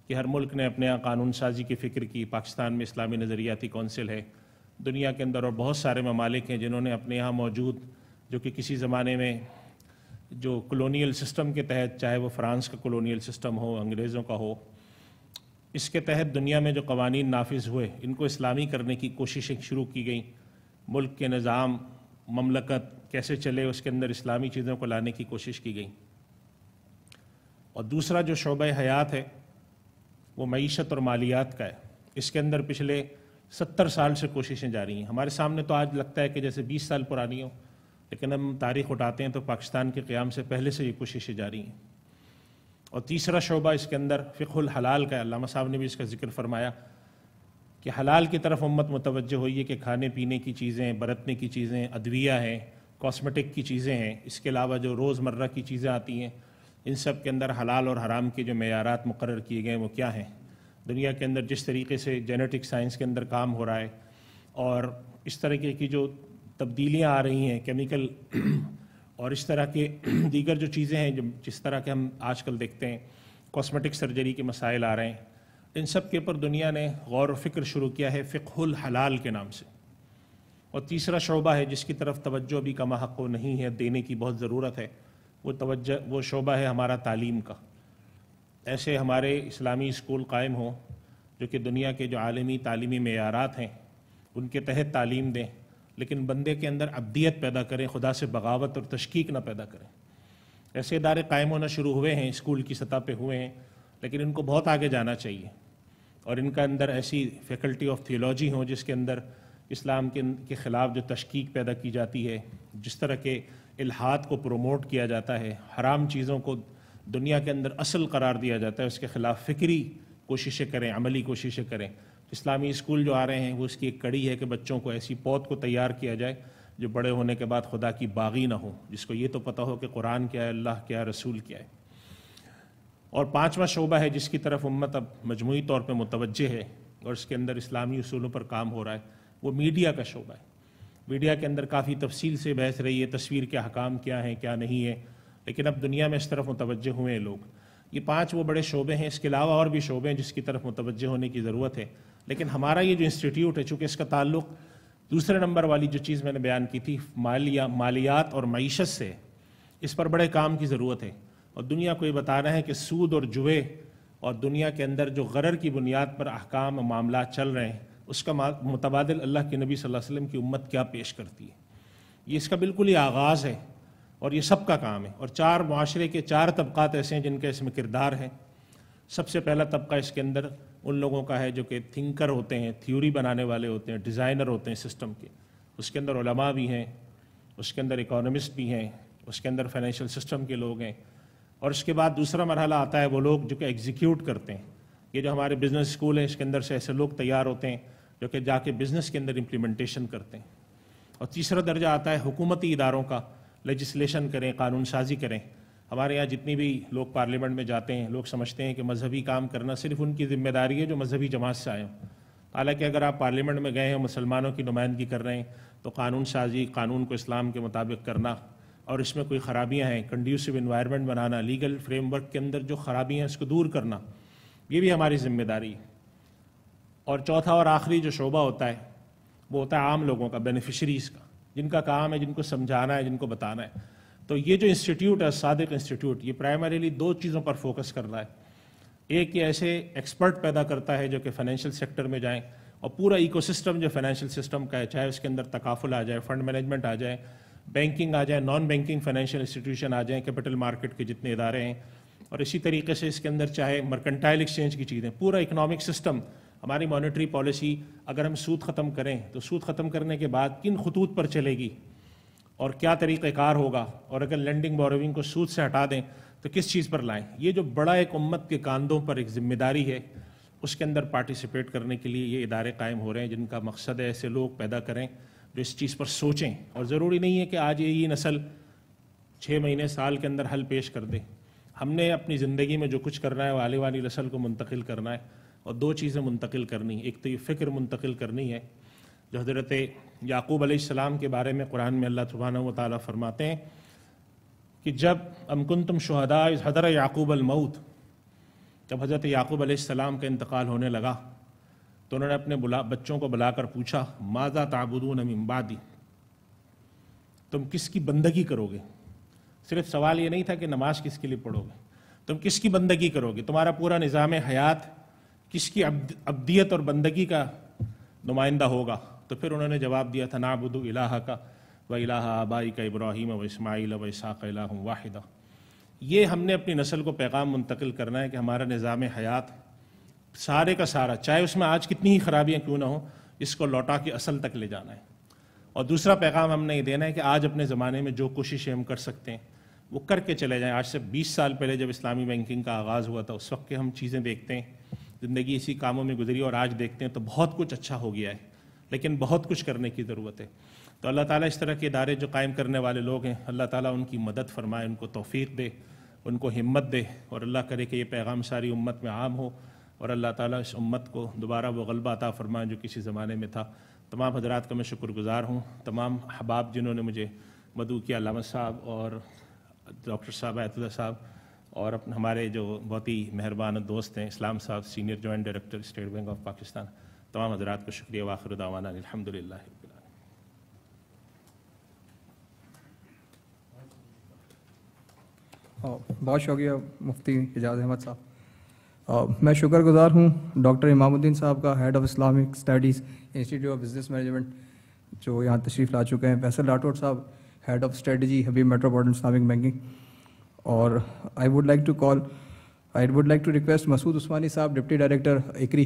कि हर मुल्क ने अपने यहाँ कानून साजी की फ़िक्र की। पाकिस्तान में इस्लामी नज़रियाती कौंसिल है, दुनिया के अंदर और बहुत सारे ममालिक हैं जिन्होंने अपने यहाँ मौजूद जो कि किसी ज़माने में जो कॉलोनियल सिस्टम के तहत, चाहे वो फ़्रांस का कॉलोनियल सिस्टम हो, अंग्रेज़ों का हो, इसके तहत दुनिया में जो कवानीन नाफिज हुए इनको इस्लामी करने की कोशिशें शुरू की गई। मुल्क के निज़ाम, ममलकत कैसे चले उसके अंदर इस्लामी चीज़ों को लाने की कोशिश की गई। और दूसरा जो शोबा हयात है वो मईशत और मालियात का है। इसके अंदर पिछले सत्तर साल से कोशिशें जारी हैं। हमारे सामने तो आज लगता है कि जैसे बीस साल पुरानी हो, लेकिन हम तारीख़ उठाते हैं तो पाकिस्तान के क़याम से पहले से ये कोशिशें जारी हैं। और तीसरा शोबा इसके अंदर फ़िक़हुल हलाल का है। अल्लामा साहब ने भी इसका जिक्र फरमाया कि हलाल की तरफ उम्मत मुतवज्जो हुई है कि खाने पीने की चीज़ें, बरतने की चीज़ें, अद्विया हैं, कॉस्मेटिक की चीज़ें हैं, इसके अलावा जो रोज़मर्रा की चीज़ें आती हैं, इन सब के अंदर हलाल और हराम के जो मेयारात मुकर्रर किए गए हैं वो क्या हैं। दुनिया के अंदर जिस तरीके से जेनेटिक साइंस के अंदर काम हो रहा है और इस तरीके की जो तब्दीलियाँ आ रही हैं, केमिकल और इस तरह के दीगर जो चीज़ें हैं, जो जिस तरह के हम आजकल देखते हैं कॉस्मेटिक सर्जरी के मसाइल आ रहे हैं, इन सब के ऊपर दुनिया ने गौर व फिक्र शुरू किया है फ़िक़हुल हलाल के नाम से। और तीसरा शोबा है जिसकी तरफ तवज्जो भी कमा हक़ नहीं है, देने की बहुत ज़रूरत है, वो तवज्जो वो शोबा है हमारा तालीम का। ऐसे हमारे इस्लामी स्कूल कायम हों जो कि दुनिया के जो आलमी तालीमी मेयारात हैं उनके तहत तालीम दें, लेकिन बंदे के अंदर अब्दियत पैदा करें, खुदा से बगावत और तशकीक ना पैदा करें। ऐसे इदारे कायम होना शुरू हुए हैं, स्कूल की सतह पे हुए हैं, लेकिन इनको बहुत आगे जाना चाहिए और इनका अंदर ऐसी फैकल्टी ऑफ थियोलॉजी हो जिसके अंदर इस्लाम के, के ख़िलाफ़ जो तशकीक पैदा की जाती है, जिस तरह के इल्हाद को प्रोमोट किया जाता है, हराम चीज़ों को दुनिया के अंदर असल करार दिया जाता है, उसके ख़िलाफ़ फ़िक्री कोशिशें करें, अमली कोशिशें करें। इस्लामी स्कूल जो आ रहे हैं वो इसकी एक कड़ी है कि बच्चों को ऐसी पौध को तैयार किया जाए जो बड़े होने के बाद खुदा की बागी ना हो, जिसको ये तो पता हो कि कुरान क्या है, अल्लाह क्या है, रसूल क्या है। और पाँचवा शोबा है जिसकी तरफ उम्मत अब मजमूई तौर पर मुतवज्जे है और इसके अंदर इस्लामी उसूलों पर काम हो रहा है, वो मीडिया का शोबा है। मीडिया के अंदर काफ़ी तफसील से बहस रही है तस्वीर के हकाम क्या हैं, क्या नहीं है, लेकिन अब दुनिया में इस तरफ मुतवज्जे हुए हैं लोग। ये पाँच वो बड़े शोबे हैं, इसके अलावा और भी शोबे हैं जिसकी तरफ मुतवज्जे होने की ज़रूरत है। लेकिन हमारा ये जो इंस्टीट्यूट है, चूँकि इसका ताल्लुक दूसरे नंबर वाली जो चीज़ मैंने बयान की थी मालिया मालियात और मईशत से, इस पर बड़े काम की ज़रूरत है। और दुनिया को ये बताना है कि सूद और जुए और दुनिया के अंदर जो गरर की बुनियाद पर अहकाम और मामला चल रहे हैं उसका मुतबादिल अल्लाह के नबी सल्लल्लाहु अलैहि वसल्लम की उम्मत क्या पेश करती है, ये इसका बिल्कुल ही आगाज़ है और ये सब का काम है। और चार माशरे के चार तबक़ात ऐसे हैं जिनका इसमें किरदार है। सबसे पहला तबका इसके अंदर उन लोगों का है जो कि थिंकर होते हैं, थ्योरी बनाने वाले होते हैं, डिज़ाइनर होते हैं सिस्टम के। उसके अंदर उलमा भी हैं, उसके अंदर इकोनॉमिस्ट भी हैं, उसके अंदर फाइनेंशियल सिस्टम के लोग हैं। और उसके बाद दूसरा मरहला आता है वो लोग जो कि एग्जीक्यूट करते हैं। ये जो हमारे बिज़नेस स्कूल हैं इसके अंदर से ऐसे लोग तैयार होते हैं जो कि जाके बिज़नेस के अंदर इम्प्लीमेंटेशन करते हैं। और तीसरा दर्जा आता है हुकूमती इदारों का, लेजिस्लेशन करें, कानून साजी करें। हमारे यहाँ जितनी भी लोग पार्लियामेंट में जाते हैं लोग समझते हैं कि मजहबी काम करना सिर्फ उनकी ज़िम्मेदारी है जो मजहबी जमात से आए हों। हालाँकि अगर आप पार्लियामेंट में गए हैं मुसलमानों की नुमाइंदगी कर रहे हैं तो कानून साजी, कानून को इस्लाम के मुताबिक करना और इसमें कोई ख़राबियाँ हैं कंड्यूसिव इन्वायरमेंट बनाना, लीगल फ्रेमवर्क के अंदर जो ख़राबियाँ हैं उसको दूर करना, ये भी हमारी जिम्मेदारी है। और चौथा और आखिरी जो शोबा होता है वो होता है आम लोगों का, बेनिफिशरीज़ का, जिनका काम है जिनको समझाना है, जिनको बताना है। तो ये जो इंस्टीट्यूट है अल-सादिक इंस्टीट्यूट, ये प्राइमरीली दो चीज़ों पर फोकस कर रहा है। एक ये ऐसे एक्सपर्ट पैदा करता है जो कि फाइनेंशियल सेक्टर में जाएँ और पूरा इकोसिस्टम जो फाइनेंशियल सिस्टम का है, चाहे उसके अंदर तकाफुल आ जाए, फंड मैनेजमेंट आ जाए, बैंकिंग आ जाए, नॉन बैंकिंग फाइनेंशियल इंस्टीट्यूशन आ जाए, कैपिटल मार्केट के जितने इदारे हैं, और इसी तरीके से इसके अंदर चाहे मर्केंटाइल एक्सचेंज की चीज़ें, पूरा इकोनॉमिक सिस्टम, हमारी मॉनेटरी पॉलिसी, अगर हम सूद ख़त्म करें तो सूद ख़त्म करने के बाद किन खतूत पर चलेगी और क्या तरीक़ार होगा, और अगर लैंडिंग बोरोविंग को सूद से हटा दें तो किस चीज़ पर लाएं। ये जो बड़ा एक उम्मत के कांधों पर एक ज़िम्मेदारी है उसके अंदर पार्टिसिपेट करने के लिए ये इदारे कायम हो रहे हैं जिनका मकसद है ऐसे लोग पैदा करें जो इस चीज़ पर सोचें। और ज़रूरी नहीं है कि आज यही नस्ल छः महीने साल के अंदर हल पेश कर दे। हमने अपनी ज़िंदगी में जो कुछ करना है वो आने वाली नस्ल को मुंतकिल करना है और दो चीज़ें मुंतकिल करनी है। एक तो ये फ़िक्र मुंतकिल करनी है जो हज़रत याकूब अलैहिस्सलाम के बारे में कुरान में अल्लाह सुब्हानहू व तआला फरमाते हैं कि जब अम कुंतुम शुहदा इज़ हदरा याकूब अल-मौत, जब हज़रत याकूब अलैहिस्सलाम का इंतकाल होने लगा तो उन्होंने अपने बुला बच्चों को बुलाकर पूछा माज़ा ताबुदून मिन बादी, तुम किसकी बंदगी करोगे। सिर्फ सवाल ये नहीं था कि नमाज किसके लिए पढ़ोगे, तुम किसकी बंदगी करोगे, तुम्हारा पूरा निज़ाम हयात किसकी अब्दियत और बंदगी का नुमाइंदा होगा। तो फिर उन्होंने जवाब दिया था नाबुदु इलाहा का व इलाहा आबाई का इब्राहीम व इस्माईल व इसहाक़ इलाहुम वाहिदा। ये हमने अपनी नस्ल को पैगाम मुंतकिल करना है कि हमारा निज़ाम हयात सारे का सारा, चाहे उसमें आज कितनी ही खराबियाँ क्यों ना हो, इसको लौटा के असल तक ले जाना है। और दूसरा पैगाम हमने ये देना है कि आज अपने ज़माने में जो कोशिशें हम कर सकते हैं वो करके चले जाएँ। आज से बीस साल पहले जब इस्लामी बैंकिंग का आगाज़ हुआ था उस वक्त के हम चीज़ें देखते हैं, ज़िंदगी इसी कामों में गुजरी, और आज देखते हैं तो बहुत कुछ अच्छा हो गया है, लेकिन बहुत कुछ करने की ज़रूरत है। तो अल्लाह ताला इस तरह के इदारे जो कायम करने वाले लोग हैं, अल्लाह ताला उनकी मदद फरमाए, उनको तौफीक दे, उनको हिम्मत दे, और अल्लाह करे कि ये पैगाम सारी उम्मत में आम हो और अल्लाह ताला इस उम्मत को दोबारा वो गलबा अता फरमाए जो किसी ज़माने में था। तमाम हजरात का मैं शुक्रगुज़ार हूँ, तमाम अहबाब जिन्होंने मुझे मदऊ किया, अल्लामा साहब और डॉक्टर साहब आयतुल्ला साहब, और अपने हमारे जो बहुत ही मेहरबान दोस्त हैं Islam sahab, senior joint director State bank of Pakistan, तमाम हजरात का शुक्रिया। वाखिर दावाना अल्हम्दुलिल्लाह। बहुत शुक्रिया मुफ्ती इजाज़ अहमद साहब। मैं शुक्रगुज़ार हूँ डॉक्टर इमामुद्दीन साहब का, head of Islamic studies institute of business management, जो यहाँ तशरीफ़ ला चुके हैं, Faisal लाटोर sahab, head of strategy Habib Metropolitan Islamic banking, और I would like to call I would like to request Masood Usmani sahab, deputy director इकरी,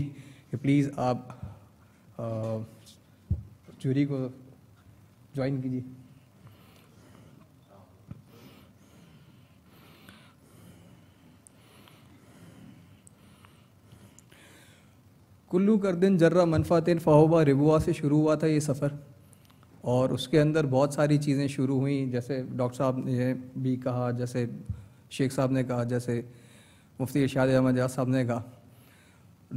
कि प्लीज़ आप जूरी को ज्वाइन कीजिए। कुल्लू कर दिन जर्रा मनफातिन फ़ाहुबा रिबुआ से शुरू हुआ था ये सफ़र, और उसके अंदर बहुत सारी चीज़ें शुरू हुई, जैसे डॉक्टर साहब ने भी कहा, जैसे शेख साहब ने कहा, जैसे मुफ्ती इरशाद अहमद साहब ने कहा।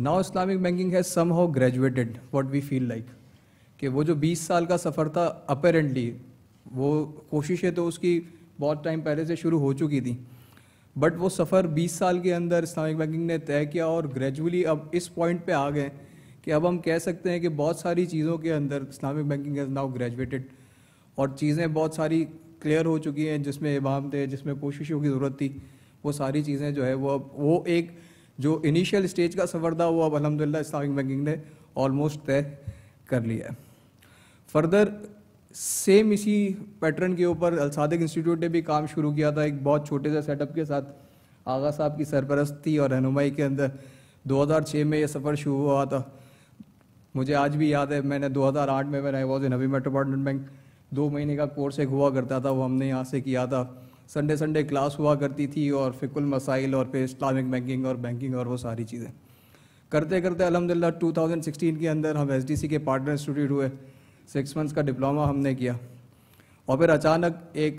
Now Islamic banking has somehow graduated what we feel like, कि वो जो बीस साल का सफ़र था अपेरेंटली वो कोशिशें तो उसकी बहुत टाइम पहले से शुरू हो चुकी थी, बट वो सफ़र बीस साल के अंदर इस्लामिक बैंकिंग ने तय किया, और ग्रेजुअली अब इस पॉइंट पर आ गए कि अब हम कह सकते हैं कि बहुत सारी चीज़ों के अंदर Islamic banking is now graduated, और चीज़ें बहुत सारी क्लियर हो चुकी हैं, जिसमें इबाम थे, जिसमें कोशिशों की ज़रूरत थी, वो सारी चीज़ें जो है वो अब वो एक जो इनिशियल स्टेज का सफ़र था वो अब अल्हम्दुलिल्लाह इस्लामिक बैंकिंग ने ऑलमोस्ट तय कर लिया है। फर्दर सेम इसी पैटर्न के ऊपर अल-सादिक इंस्टीट्यूट ने भी काम शुरू किया था, एक बहुत छोटे से सेटअप के साथ, आगा साहब की सरपरस्ती और रहनुमाई के अंदर दो हज़ार छह में ये सफ़र शुरू हुआ था। मुझे आज भी याद है, मैंने दो हज़ार आठ में मैंने I was in Habib Metropolitan Bank, दो महीने का कोर्स एक हुआ करता था, वो हमने यहाँ से किया था। संडे संडे क्लास हुआ करती थी और फ़िकुल मसाइल और फिर इस्लामिक बैंकिंग और बैंकिंग और वो सारी चीज़ें करते करते अलहमदिल्ला दो हज़ार सोलह के अंदर हम एस डी सी के पार्टनर इंस्टीट्यूट हुए। सिक्स मंथ्स का डिप्लोमा हमने किया और फिर अचानक एक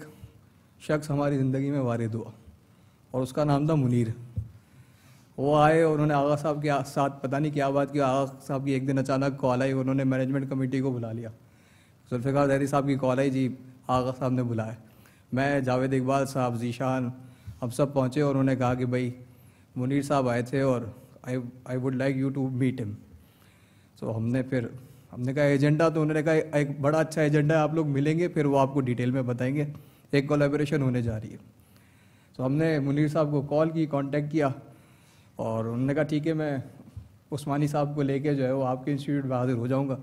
शख्स हमारी ज़िंदगी में वारिद हुआ और उसका नाम था मुनीर। वो आए और उन्होंने आगा साहब के साथ पता नहीं क्या बात की, आगा साहब की एक दिन अचानक कॉल आई, उन्होंने मैनेजमेंट कमेटी को बुला लिया। जुल्फ़िकार ज़ैदी साहब की कॉल आई, जी आगा साहब ने बुलाया। मैं, जावेद इकबाल साहब, जीशान, हम सब पहुँचे और उन्होंने कहा कि भाई मुनीर साहब आए थे और I I would like you to meet him. So हमने फिर हमने कहा एजेंडा, तो उन्होंने कहा एक बड़ा अच्छा एजेंडा है, आप लोग मिलेंगे फिर वो आपको डिटेल में बताएंगे, एक कोलैबोरेशन होने जा रही है। तो हमने मुनीर साहब को कॉल की, कांटेक्ट किया और उन्होंने कहा ठीक है मैं उस्मानी साहब को लेके जो है वो आपके इंस्टीट्यूट में हाजिर हो जाऊंगा।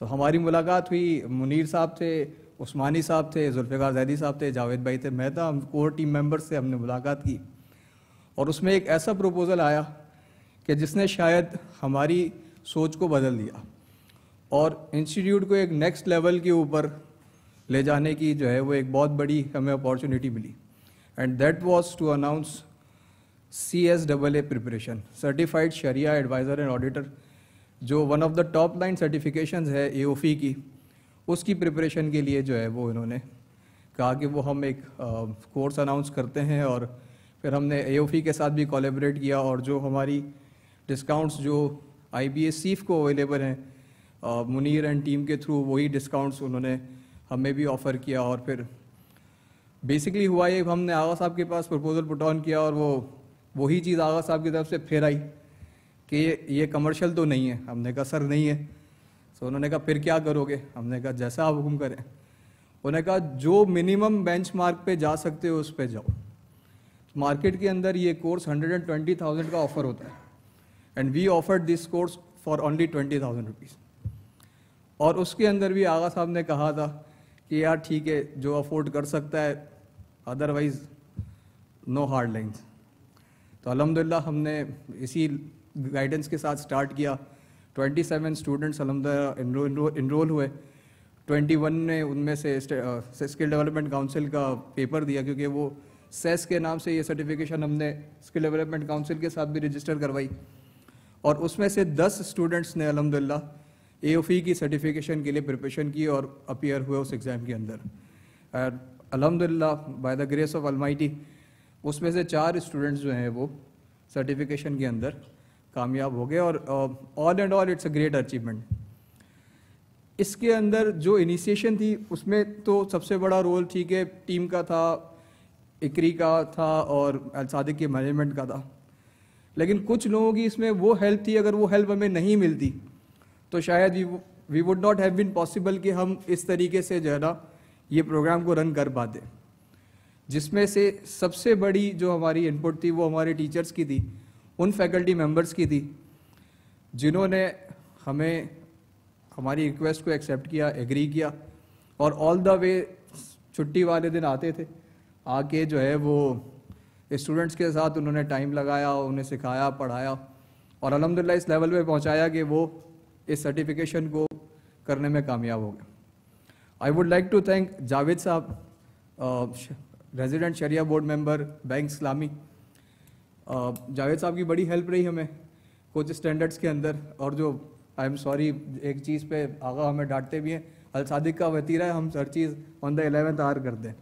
तो हमारी मुलाकात हुई, मुनीर साहब थे, उस्मानी साहब थे, जुल्फ़िकार ज़ैदी साहब थे, जावेद भाई थे, मैं था, हम कोर टीम मेंबर्स से हमने मुलाकात की और उसमें एक ऐसा प्रपोज़ल आया कि जिसने शायद हमारी सोच को बदल दिया और इंस्टीट्यूट को एक नेक्स्ट लेवल के ऊपर ले जाने की जो है वो एक बहुत बड़ी हमें अपॉर्चुनिटी मिली। And that was to announce C S double A preparation, certified Shariah adviser and auditor, जो one of the top line certifications है ए ओ एफ आई की, उसकी प्रिपरेशन के लिए जो है वो इन्होंने कहा कि वो हम एक कोर्स uh, अनाउंस करते हैं। और फिर हमने ए ओ एफ आई के साथ भी कोलैबोरेट किया और जो हमारी डिस्काउंट्स जो आई बी एस सीफ को अवेलेबल हैं uh, मुनीर एंड टीम के थ्रू, वही डिस्काउंट्स उन्होंने हमें भी ऑफ़र किया। और फिर बेसिकली हुआ ये, हमने आगा साहब के पास प्रपोज़ल पुट ऑन किया और वो वही चीज़ आगा साहब की तरफ से फिर आई कि ये ये कमर्शियल तो नहीं है। हमने कहा सर नहीं है। तो उन्होंने कहा फिर क्या करोगे? हमने कहा जैसा आप हुक्म करें। उन्होंने कहा जो मिनिमम बेंचमार्क पे जा सकते हो उस पे जाओ। तो मार्केट के अंदर ये course hundred and twenty thousand का ऑफ़र होता है and we offered this course for only twenty thousand rupees. और उसके अंदर भी आगा साहब ने कहा था कि यार ठीक है, जो अफोर्ड कर सकता है, अदरवाइज़ नो हार्ड लाइन्स। तो अल्हम्दुलिल्लाह हमने इसी गाइडेंस के साथ स्टार्ट किया। सत्ताईस स्टूडेंट्स अल्हम्दुलिल्लाह इनरोल हुए, इक्कीस ने उनमें से स्किल डेवलपमेंट काउंसिल का पेपर दिया, क्योंकि वो सेस के नाम से ये सर्टिफिकेशन हमने स्किल डेवलपमेंट काउंसिल के साथ भी रजिस्टर करवाई और उसमें से दस स्टूडेंट्स ने अल्हम्दुलिल्लाह ए ओ एफ आई की सर्टिफिकेशन के लिए प्रिपरेशन की और अपीयर हुए उस एग्ज़ाम के अंदर। और अल्हम्दुलिल्लाह by the grace of almighty उसमें से चार स्टूडेंट्स जो हैं वो सर्टिफिकेशन के अंदर कामयाब हो गए और all and all it's a great achievement. इसके अंदर जो इनिशिएशन थी उसमें तो सबसे बड़ा रोल ठीक है टीम का था, इकरी का था और अल-सादिक के मैनेजमेंट का था, लेकिन कुछ लोगों की इसमें वो हेल्प थी। अगर वो हेल्प हमें नहीं मिलती तो शायद we would not have been possible कि हम इस तरीके से जो है ना ये प्रोग्राम को रन कर पाते। जिसमें से सबसे बड़ी जो हमारी इनपुट थी वो हमारे टीचर्स की थी, उन फैकल्टी मेंबर्स की थी जिन्होंने हमें हमारी रिक्वेस्ट को एक्सेप्ट किया, एग्री किया और ऑल द वे छुट्टी वाले दिन आते थे, आके जो है वो स्टूडेंट्स के साथ उन्होंने टाइम लगाया, उन्हें सिखाया, पढ़ाया और अल्हम्दुलिल्लाह इस लेवल पे पहुंचाया कि वो इस सर्टिफिकेशन को करने में कामयाब हो गए। I would like to thank Javed sahab, resident Shariah board member bank Islami. Javed sahab की बड़ी हेल्प रही हमें कुछ स्टैंडर्ड्स के अंदर और जो आई एम सॉरी एक चीज़ पे आगा हमें डांटते भी हैं, अल-सादिक का वतीरा है, हम हर चीज़ ऑन द एलेवेंथ आवर करते हैं।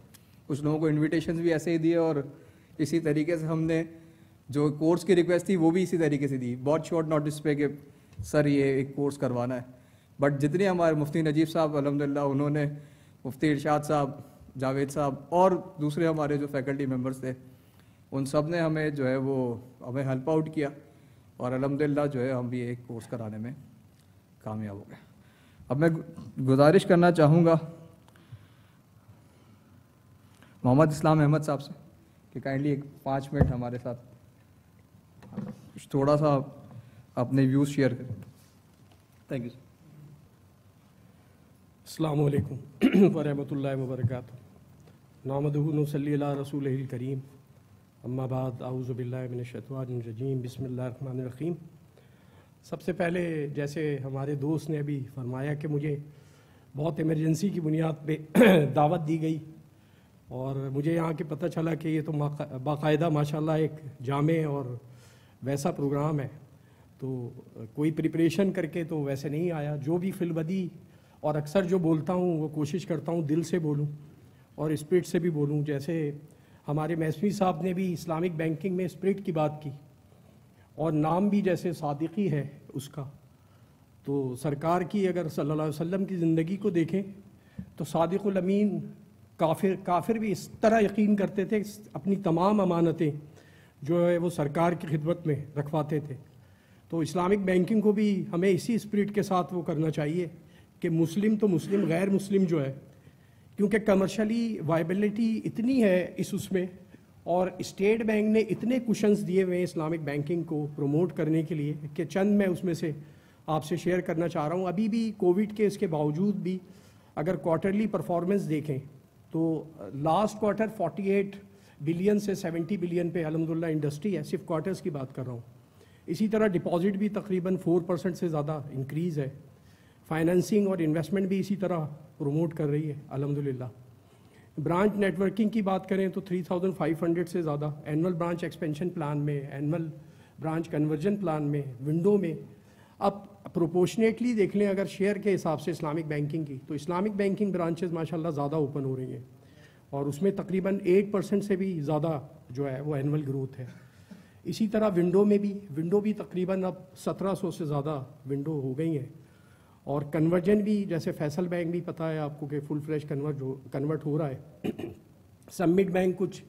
कुछ लोगों को इन्विटेशंस भी ऐसे ही दिए और इसी तरीके से हमने जो कोर्स की रिक्वेस्ट थी वो भी इसी तरीके से दी, बहुत शॉर्ट नोटिस पे कि सर ये एक कोर्स करवाना है। बट जितने हमारे मुफ्ती नजीब साहब अलहमदिल्ला, उन्होंने, मुफ्ती इरशाद साहब, जावेद साहब और दूसरे हमारे जो फैकल्टी मेंबर्स थे, उन सब ने हमें जो है वो हमें हेल्प आउट किया और अल्हम्दुलिल्लाह जो है हम भी एक कोर्स कराने में कामयाब हो गए। अब मैं गुजारिश करना चाहूँगा मोहम्मद इस्लाम अहमद साहब से कि काइंडली एक पाँच मिनट हमारे साथ कुछ थोड़ा सा अपने व्यूज़ शेयर करें। Thank you. अस्सलामु अलैकुम व रहमतुल्लाहि व बरकातहू। नामदहु नसल्ली अला रसूलिल करीम अम्मा बाद आऊज़ु बिल्लाहि मिनश शैतानिर रजीम बिस्मिल्लाहिर रहमानिर रहीम। सबसे पहले जैसे हमारे दोस्त ने अभी फरमाया कि मुझे बहुत इमरजेंसी की बुनियाद पे दावत दी गई और मुझे यहाँ के पता चला कि ये तो बाकायदा माशाल्लाह एक जामे और वैसा प्रोग्राम है, तो कोई प्रिपरेशन करके तो वैसे नहीं आया। जो भी फिलबदी और अक्सर जो बोलता हूँ वो कोशिश करता हूँ दिल से बोलूँ और स्पिरिट से भी बोलूँ। जैसे हमारे मैसमी साहब ने भी इस्लामिक बैंकिंग में स्पिरिट की बात की और नाम भी जैसे सादिकी है उसका, तो सरकार की अगर सल्लल्लाहु अलैहि वसल्लम की ज़िंदगी को देखें तो सादिकुल अमीन काफिर काफिर भी इस तरह यकीन करते थे, अपनी तमाम अमानतें जो है वो सरकार की खिदमत में रखवाते थे। तो इस्लामिक बैंकिंग को भी हमें इसी स्पिरिट के साथ वो करना चाहिए कि मुस्लिम तो मुस्लिम, गैर मुस्लिम जो है, क्योंकि कमर्शली वायबिलिटी इतनी है इस उसमें और स्टेट बैंक ने इतने कुशंस दिए हुए हैं इस्लामिक बैंकिंग को प्रमोट करने के लिए कि चंद मैं उसमें से आपसे शेयर करना चाह रहा हूँ। अभी भी कोविड के इसके बावजूद भी अगर क्वार्टरली परफॉर्मेंस देखें तो लास्ट क्वार्टर अड़तालीस बिलियन से सत्तर बिलियन पे अल्हम्दुलिल्लाह इंडस्ट्री है, सिर्फ क्वार्टर्स की बात कर रहा हूँ। इसी तरह डिपॉजिट भी तकरीबन चार परसेंट से ज़्यादा इंक्रीज़ है, फाइनेंसिंग और इन्वेस्टमेंट भी इसी तरह प्रमोट कर रही है अल्हम्दुलिल्लाह। ब्रांच नेटवर्किंग की बात करें तो पैंतीस सौ से ज़्यादा एनुअल ब्रांच एक्सपेंशन प्लान में, एनुअल ब्रांच कन्वर्जन प्लान में, विंडो में। अब प्रोपोर्शनेटली देख लें अगर शेयर के हिसाब से इस्लामिक बैंकिंग की, तो इस्लामिक बैंकिंग ब्रांचेज़ माशाल्लाह ज़्यादा ओपन हो रही हैं और उसमें तकरीबन एट परसेंट से भी ज़्यादा जो है वो एनुअल ग्रोथ है। इसी तरह विंडो में भी, विंडो भी तकरीबन अब सत्रह सौ से ज़्यादा विंडो हो गई हैं और कन्वर्जन भी, जैसे फैसल बैंक भी पता है आपको कि फुल फ्रेश कन्वर्ट हो कन्वर्ट हो रहा है। सम्मिट बैंक कुछ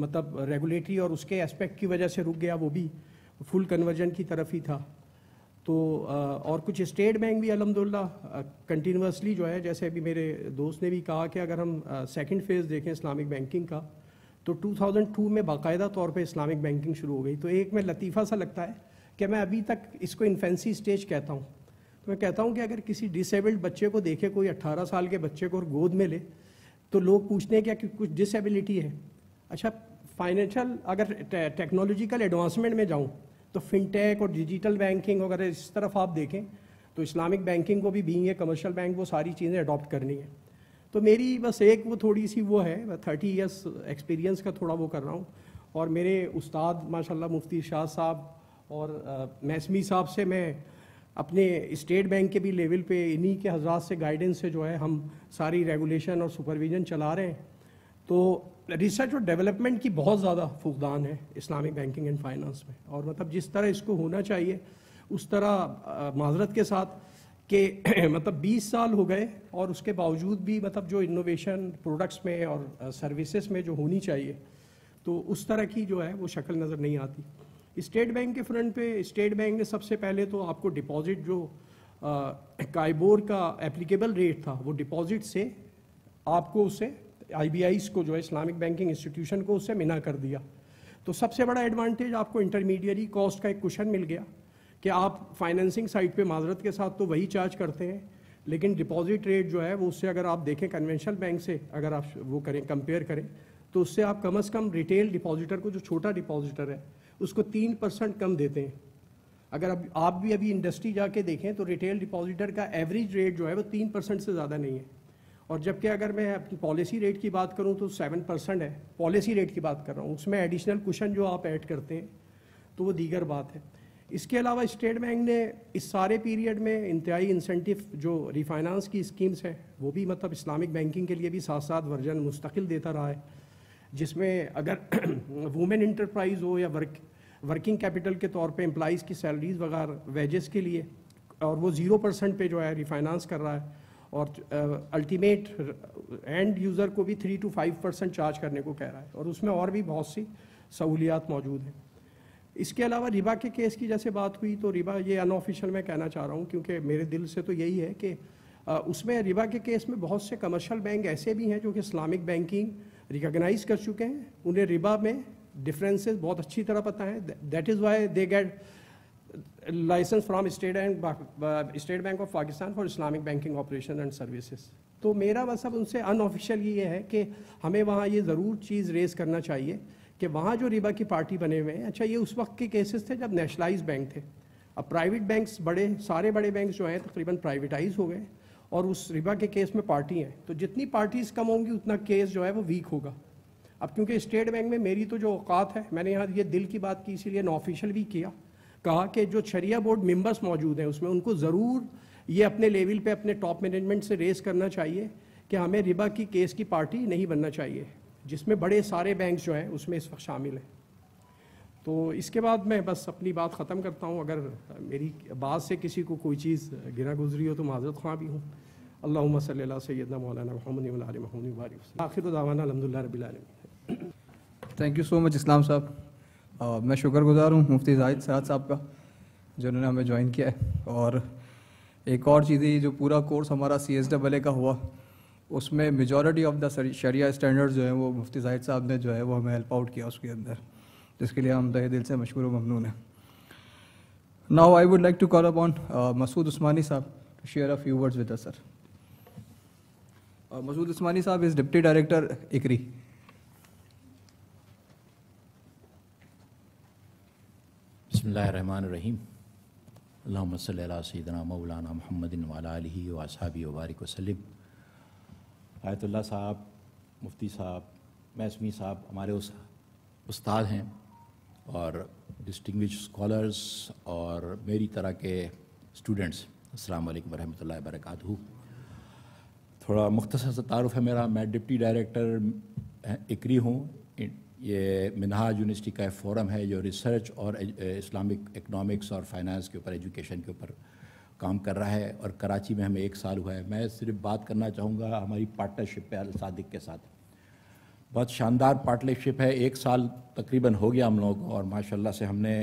मतलब रेगुलेटरी और उसके एस्पेक्ट की वजह से रुक गया, वो भी फुल कन्वर्जन की तरफ ही था। तो और कुछ स्टेट बैंक भी अल्हम्दुलिल्लाह कंटिन्यूसली जो है, जैसे अभी मेरे दोस्त ने भी कहा कि अगर हम सेकंड फेज़ देखें इस्लामिक बैंकिंग का तो दो हज़ार दो में बाकायदा तौर पे इस्लामिक बैंकिंग शुरू हो गई। तो एक में लतीफ़ा सा लगता है कि मैं अभी तक इसको इन्फेंसी स्टेज कहता हूँ, तो मैं कहता हूँ कि अगर किसी डिसेबल्ड बच्चे को देखे, कोई अट्ठारह साल के बच्चे को और गोद में ले, तो लोग पूछते हैं क्या कि कुछ डिसेबिलिटी है। अच्छा, फाइनेंशियल अगर टेक्नोलॉजिकल एडवांसमेंट में जाऊँ तो फिनटेक और डिजिटल बैंकिंग वगैरह इस तरफ आप देखें तो इस्लामिक बैंकिंग को भी बीइंग ए कमर्शियल बैंक वो सारी चीज़ें अडॉप्ट करनी है। तो मेरी बस एक वो थोड़ी सी वो है, मैं थर्टी ईयर्स एक्सपीरियंस का थोड़ा वो कर रहा हूँ और मेरे उस्ताद माशाल्लाह मुफ्ती इरशाद साहब और मैसमी साहब से मैं अपने स्टेट बैंक के भी लेवल पे इन्हीं के हजरात से गाइडेंस से जो है हम सारी रेगुलेशन और सुपरविजन चला रहे हैं। तो रिसर्च और डेवलपमेंट की बहुत ज़्यादा फुकदान है इस्लामिक बैंकिंग एंड फाइनेंस में, और मतलब जिस तरह इसको होना चाहिए उस तरह माजरत के साथ कि मतलब बीस साल हो गए और उसके बावजूद भी मतलब जो इनोवेशन प्रोडक्ट्स में और सर्विसेज में जो होनी चाहिए तो उस तरह की जो है वो शक्ल नज़र नहीं आती। स्टेट बैंक के फ्रंट पे स्टेट बैंक ने सबसे पहले तो आपको डिपॉजिट जो काइबोर का एप्लीकेबल रेट था वो डिपॉजिट से आपको उसे आईबीआईस को जो है इस्लामिक बैंकिंग इंस्टीट्यूशन को उससे मना कर दिया। तो सबसे बड़ा एडवांटेज आपको इंटरमीडियरी कॉस्ट का एक कुशन मिल गया कि आप फाइनेंसिंग साइड पे माजरत के साथ तो वही चार्ज करते हैं, लेकिन डिपॉजिट रेट जो है वो उससे अगर आप देखें कन्वेंशनल बैंक से अगर आप वो करें कंपेयर करें तो उससे आप कम अज़ कम रिटेल डिपॉजिटर को, जो छोटा डिपॉजिटर है, उसको तीन परसेंट कम देते हैं। अगर अब आप भी अभी इंडस्ट्री जाके देखें तो रिटेल डिपॉजिटर का एवरेज रेट जो है वो तीन परसेंट से ज़्यादा नहीं है, और जबकि अगर मैं अपनी पॉलिसी रेट की बात करूं तो सेवन परसेंट है, पॉलिसी रेट की बात कर रहा हूं, उसमें एडिशनल कुशन जो आप ऐड करते हैं तो वो दीगर बात है। इसके अलावा स्टेट बैंक ने इस सारे पीरियड में इंतहाई इंसेंटिव जो रिफाइनेंस की स्कीम्स हैं वो भी मतलब इस्लामिक बैंकिंग के लिए भी साथ साथ वर्जन मुस्तकिल देता रहा है, जिसमें अगर वुमेन इंटरप्राइज़ हो या वर्क वर्किंग कैपिटल के तौर पर एम्प्लाइज़ की सैलरीज वगैरह वेजेस के लिए, और वो ज़ीरो परसेंट पे जो है रिफाइनेंस कर रहा है और अल्टीमेट एंड यूज़र को भी three two five percent charge करने को कह रहा है, और उसमें और भी बहुत सी सहूलियात मौजूद हैं। इसके अलावा रिबा के केस की जैसे बात हुई तो रिबा ये अनऑफिशियल मैं कहना चाह रहा हूँ क्योंकि मेरे दिल से तो यही है कि उसमें रिबा के केस में बहुत से कमर्शियल बैंक ऐसे भी हैं जो कि इस्लामिक बैंकिंग रिकगनाइज़ कर चुके हैं, उन्हें रिबा में डिफरेंसेस बहुत अच्छी तरह पता है, that is why they get licence from state and State bank of Pakistan for Islamic banking operation and services. तो मेरा बस अब उनसे अनऑफिशियल ये है कि हमें वहाँ ये ज़रूर चीज़ रेज़ करना चाहिए कि वहाँ जो रिबा की पार्टी बने हुए हैं। अच्छा, ये उस वक्त के केसेस थे जब नेशनलाइज बैंक थे। अब प्राइवेट बैंक्स बड़े सारे बड़े बैंक जो हैं तकरीबन प्राइवेटाइज हो गए और उस रिबा के केस में पार्टी हैं, तो जितनी पार्टीज़ कम होंगी उतना केस जो है वो वीक होगा। अब क्योंकि स्टेट बैंक में मेरी तो जो औकात है, मैंने यहाँ ये दिल की बात की इसीलिए नॉन ऑफिशियल भी किया, कहा कि जो शरिया बोर्ड मेंबर्स मौजूद हैं उसमें उनको ज़रूर ये अपने लेवल पे अपने टॉप मैनेजमेंट से रेस करना चाहिए कि हमें रिबा की केस की पार्टी नहीं बनना चाहिए, जिसमें बड़े सारे बैंक जो हैं उसमें इस वक्त शामिल हैं। तो इसके बाद मैं बस अपनी बात ख़त्म करता हूँ। अगर मेरी बात से किसी को कोई चीज़ गिरा गुजरी हो तो माजरत ख्वाह भी हूँ। अल्लाहुम्मा सल्ली अला सय्यदना मौलाना मुहम्मद व अला आलि मुहम्मद व बरिक। आखिर दावाना अल्हम्दुलिल्लाह रब्बिल आलमीन। Thank you so much Islam sahab. uh, मैं शुक्रगुजार हूँ मुफ्ती जाहिद साहब का जिन्होंने हमें ज्वाइन किया है। और एक और चीज़ है, जो पूरा कोर्स हमारा सी एस डबल ए का हुआ उसमें majority of the Shariah standards जो है वो मुफ्ती जाहिद साहब ने जो है वो हमें हेल्प आउट किया उसके अंदर, जिसके लिए हम तहे दिल से मशहूर व ममनून हैं। Now I would like to call upon Masood Usmani sahab to share a few words with us. Sir Masood Usmani sahab is deputy director इकरी। बिस्मिल्लाहिर्रहमानिर्रहीम। अल्लाहुम्मा सल्ली अला सय्यिदिना मौलाना मुहम्मदिन व अला आलिहि व असहाबिहि व बारिक वसल्लम। आयतुल्लाह साहब, मुफ्ती साहब, मैसमी साहब हमारे उस उस्ताद हैं और डिस्टिंग्विश स्कॉलर्स और मेरी तरह के स्टूडेंट्स, अस्सलाम वालेकुम रहमतुल्लाहि व बरकातहू। थोड़ा मुख्तसर सा तारुफ़ है मेरा। मैं डिप्टी डायरेक्टर इकरी हूँ। ये मिनाज यूनिवर्सिटी का फोरम है जो रिसर्च और इस्लामिक इकनॉमिक्स और फाइनेंस के ऊपर, एजुकेशन के ऊपर काम कर रहा है और कराची में हमें एक साल हुआ है। मैं सिर्फ बात करना चाहूँगा हमारी पार्टनरशिप पे अल सादिक के साथ। बहुत शानदार पार्टनरशिप है, एक साल तकरीबन हो गया हम लोगों को और माशाल्लाह से हमने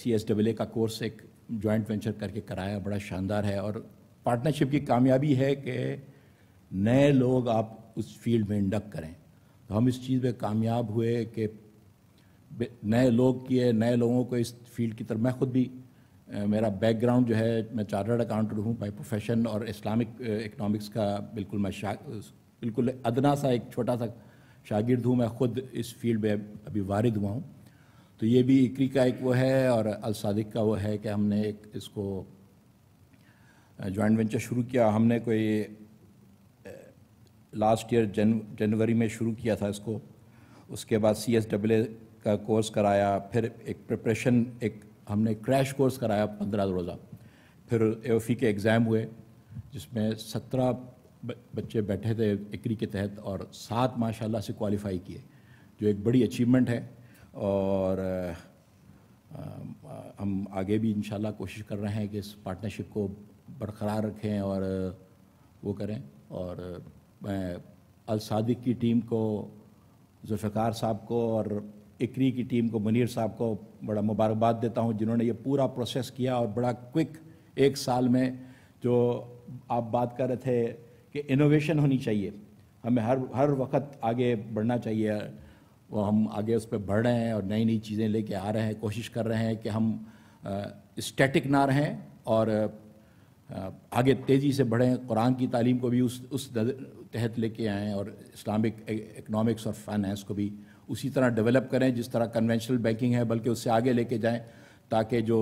सी एस डबल ए का कोर्स एक जॉइंट वेंचर करके कराया, बड़ा शानदार है। और पार्टनरशिप की कामयाबी है कि नए लोग आप उस फील्ड में इंडक्ट करें, तो हम इस चीज़ में कामयाब हुए कि नए लोग किए, नए लोगों को इस फील्ड की तरफ। मैं ख़ुद भी, मेरा बैकग्राउंड जो है, मैं चार्टर्ड अकाउंटेंट हूँ बाय प्रोफेशन और इस्लामिक इकनॉमिक्स का बिल्कुल मैं शा बिल्कुल अदना सा एक छोटा सा शागिर्द हूँ। मैं ख़ुद इस फील्ड में अभी वारिद हुआ हूँ। तो ये भी इकरी का एक वो है और अल सादिक का वो है कि हमने एक इसको जॉइंट वेंचर शुरू किया। हमने कोई लास्ट ईयर जन जनवरी में शुरू किया था इसको। उसके बाद सी एस डबल ए का कोर्स कराया, फिर एक प्रिपरेशन एक हमने क्रैश कोर्स कराया पंद्रह रोज़ा, फिर एओफी के एग्ज़ाम हुए जिसमें सत्रह बच्चे बैठे थे इकरी के तहत और सात माशाल्लाह से क्वालिफाई किए, जो एक बड़ी अचीवमेंट है। और आ, आ, हम आगे भी इंशाल्लाह कोशिश कर रहे हैं कि इस पार्टनरशिप को बरकरार रखें और वो करें। और मैं अल सादिक की टीम को, जुल्फ़िकार साहब को और इकरी की टीम को, मुनीर साहब को बड़ा मुबारकबाद देता हूँ जिन्होंने ये पूरा प्रोसेस किया और बड़ा क्विक एक साल में। जो आप बात कर रहे थे कि इनोवेशन होनी चाहिए, हमें हर हर वक्त आगे बढ़ना चाहिए, वो हम आगे उस पर बढ़ रहे हैं और नई नई चीज़ें लेके आ रहे हैं। कोशिश कर रहे हैं कि हम स्टैटिक ना रहें और आ, आगे तेज़ी से बढ़ें, कुरान की तालीम को भी उस उस तहत लेके आएँ और इस्लामिक इकनॉमिक्स और फाइनेंस को भी उसी तरह डेवलप करें जिस तरह कन्वेंशनल बैंकिंग है, बल्कि उससे आगे लेके जाएं, ताकि जो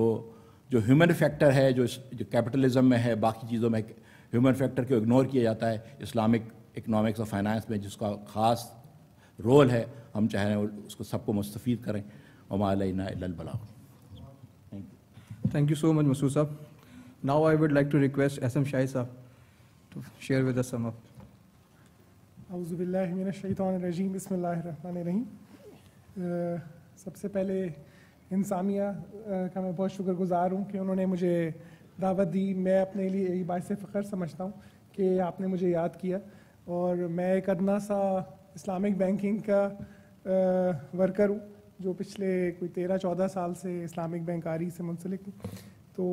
जो ह्यूमन फैक्टर है जो, जो कैपिटलिज्म में है, बाकी चीज़ों में ह्यूमन फैक्टर को इग्नोर किया जाता है, इस्लामिक इकनॉमिक्स और फाइनेंस में जिसका ख़ास रोल है, हम चाहें उसको सबको मुस्तफ़ीद करें। वमा अलैना इल्लल बलाग। Thank you thank you so much Masood sahab. Now I would like to request S M Shahid sahab to share with us sum up. औज़ु बिल्लाहि मिनश शैतानिर रजीम, बिस्मिल्लाहिर रहमानिर रहीम। सबसे पहले इंसामिया का मैं बहुत शुक्रगुजार हूँ कि उन्होंने मुझे दावत दी। मैं अपने लिए एक बायसे फ़ख्र समझता हूँ कि आपने मुझे याद किया और मैं एक अदना सा इस्लामिक बैंकिंग का वर्कर हूँ जो पिछले कोई तेरह चौदह साल से इस्लामिक बैंकारी से मुंसलिक हूँ। तो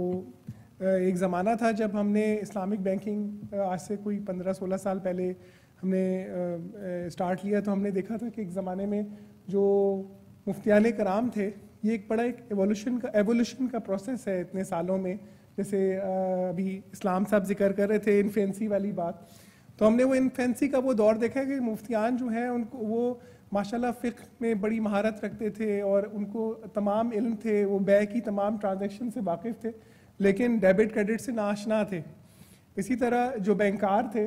एक ज़माना था जब हमने इस्लामिक बैंकिंग आज से कोई पंद्रह सोलह साल पहले हमने स्टार्ट लिया, तो हमने देखा था कि एक ज़माने में जो मुफ्तियान कराम थे, ये एक बड़ा एक एवोल्यूशन का एवोल्यूशन का प्रोसेस है इतने सालों में। जैसे अभी इस्लाम साहब जिक्र कर रहे थे इन्फेंसी वाली बात, तो हमने वो इन्फेंसी का वो दौर देखा है कि मुफ्तियान जो हैं उनको वो माशाल्लाह फ़िक़्ह में बड़ी महारत रखते थे और उनको तमाम इल्म थे, वो बैंक की तमाम ट्रांजैक्शन से वाकिफ़ थे, लेकिन डेबिट क्रेडिट से नाआशना थे। इसी तरह जो बैंकार थे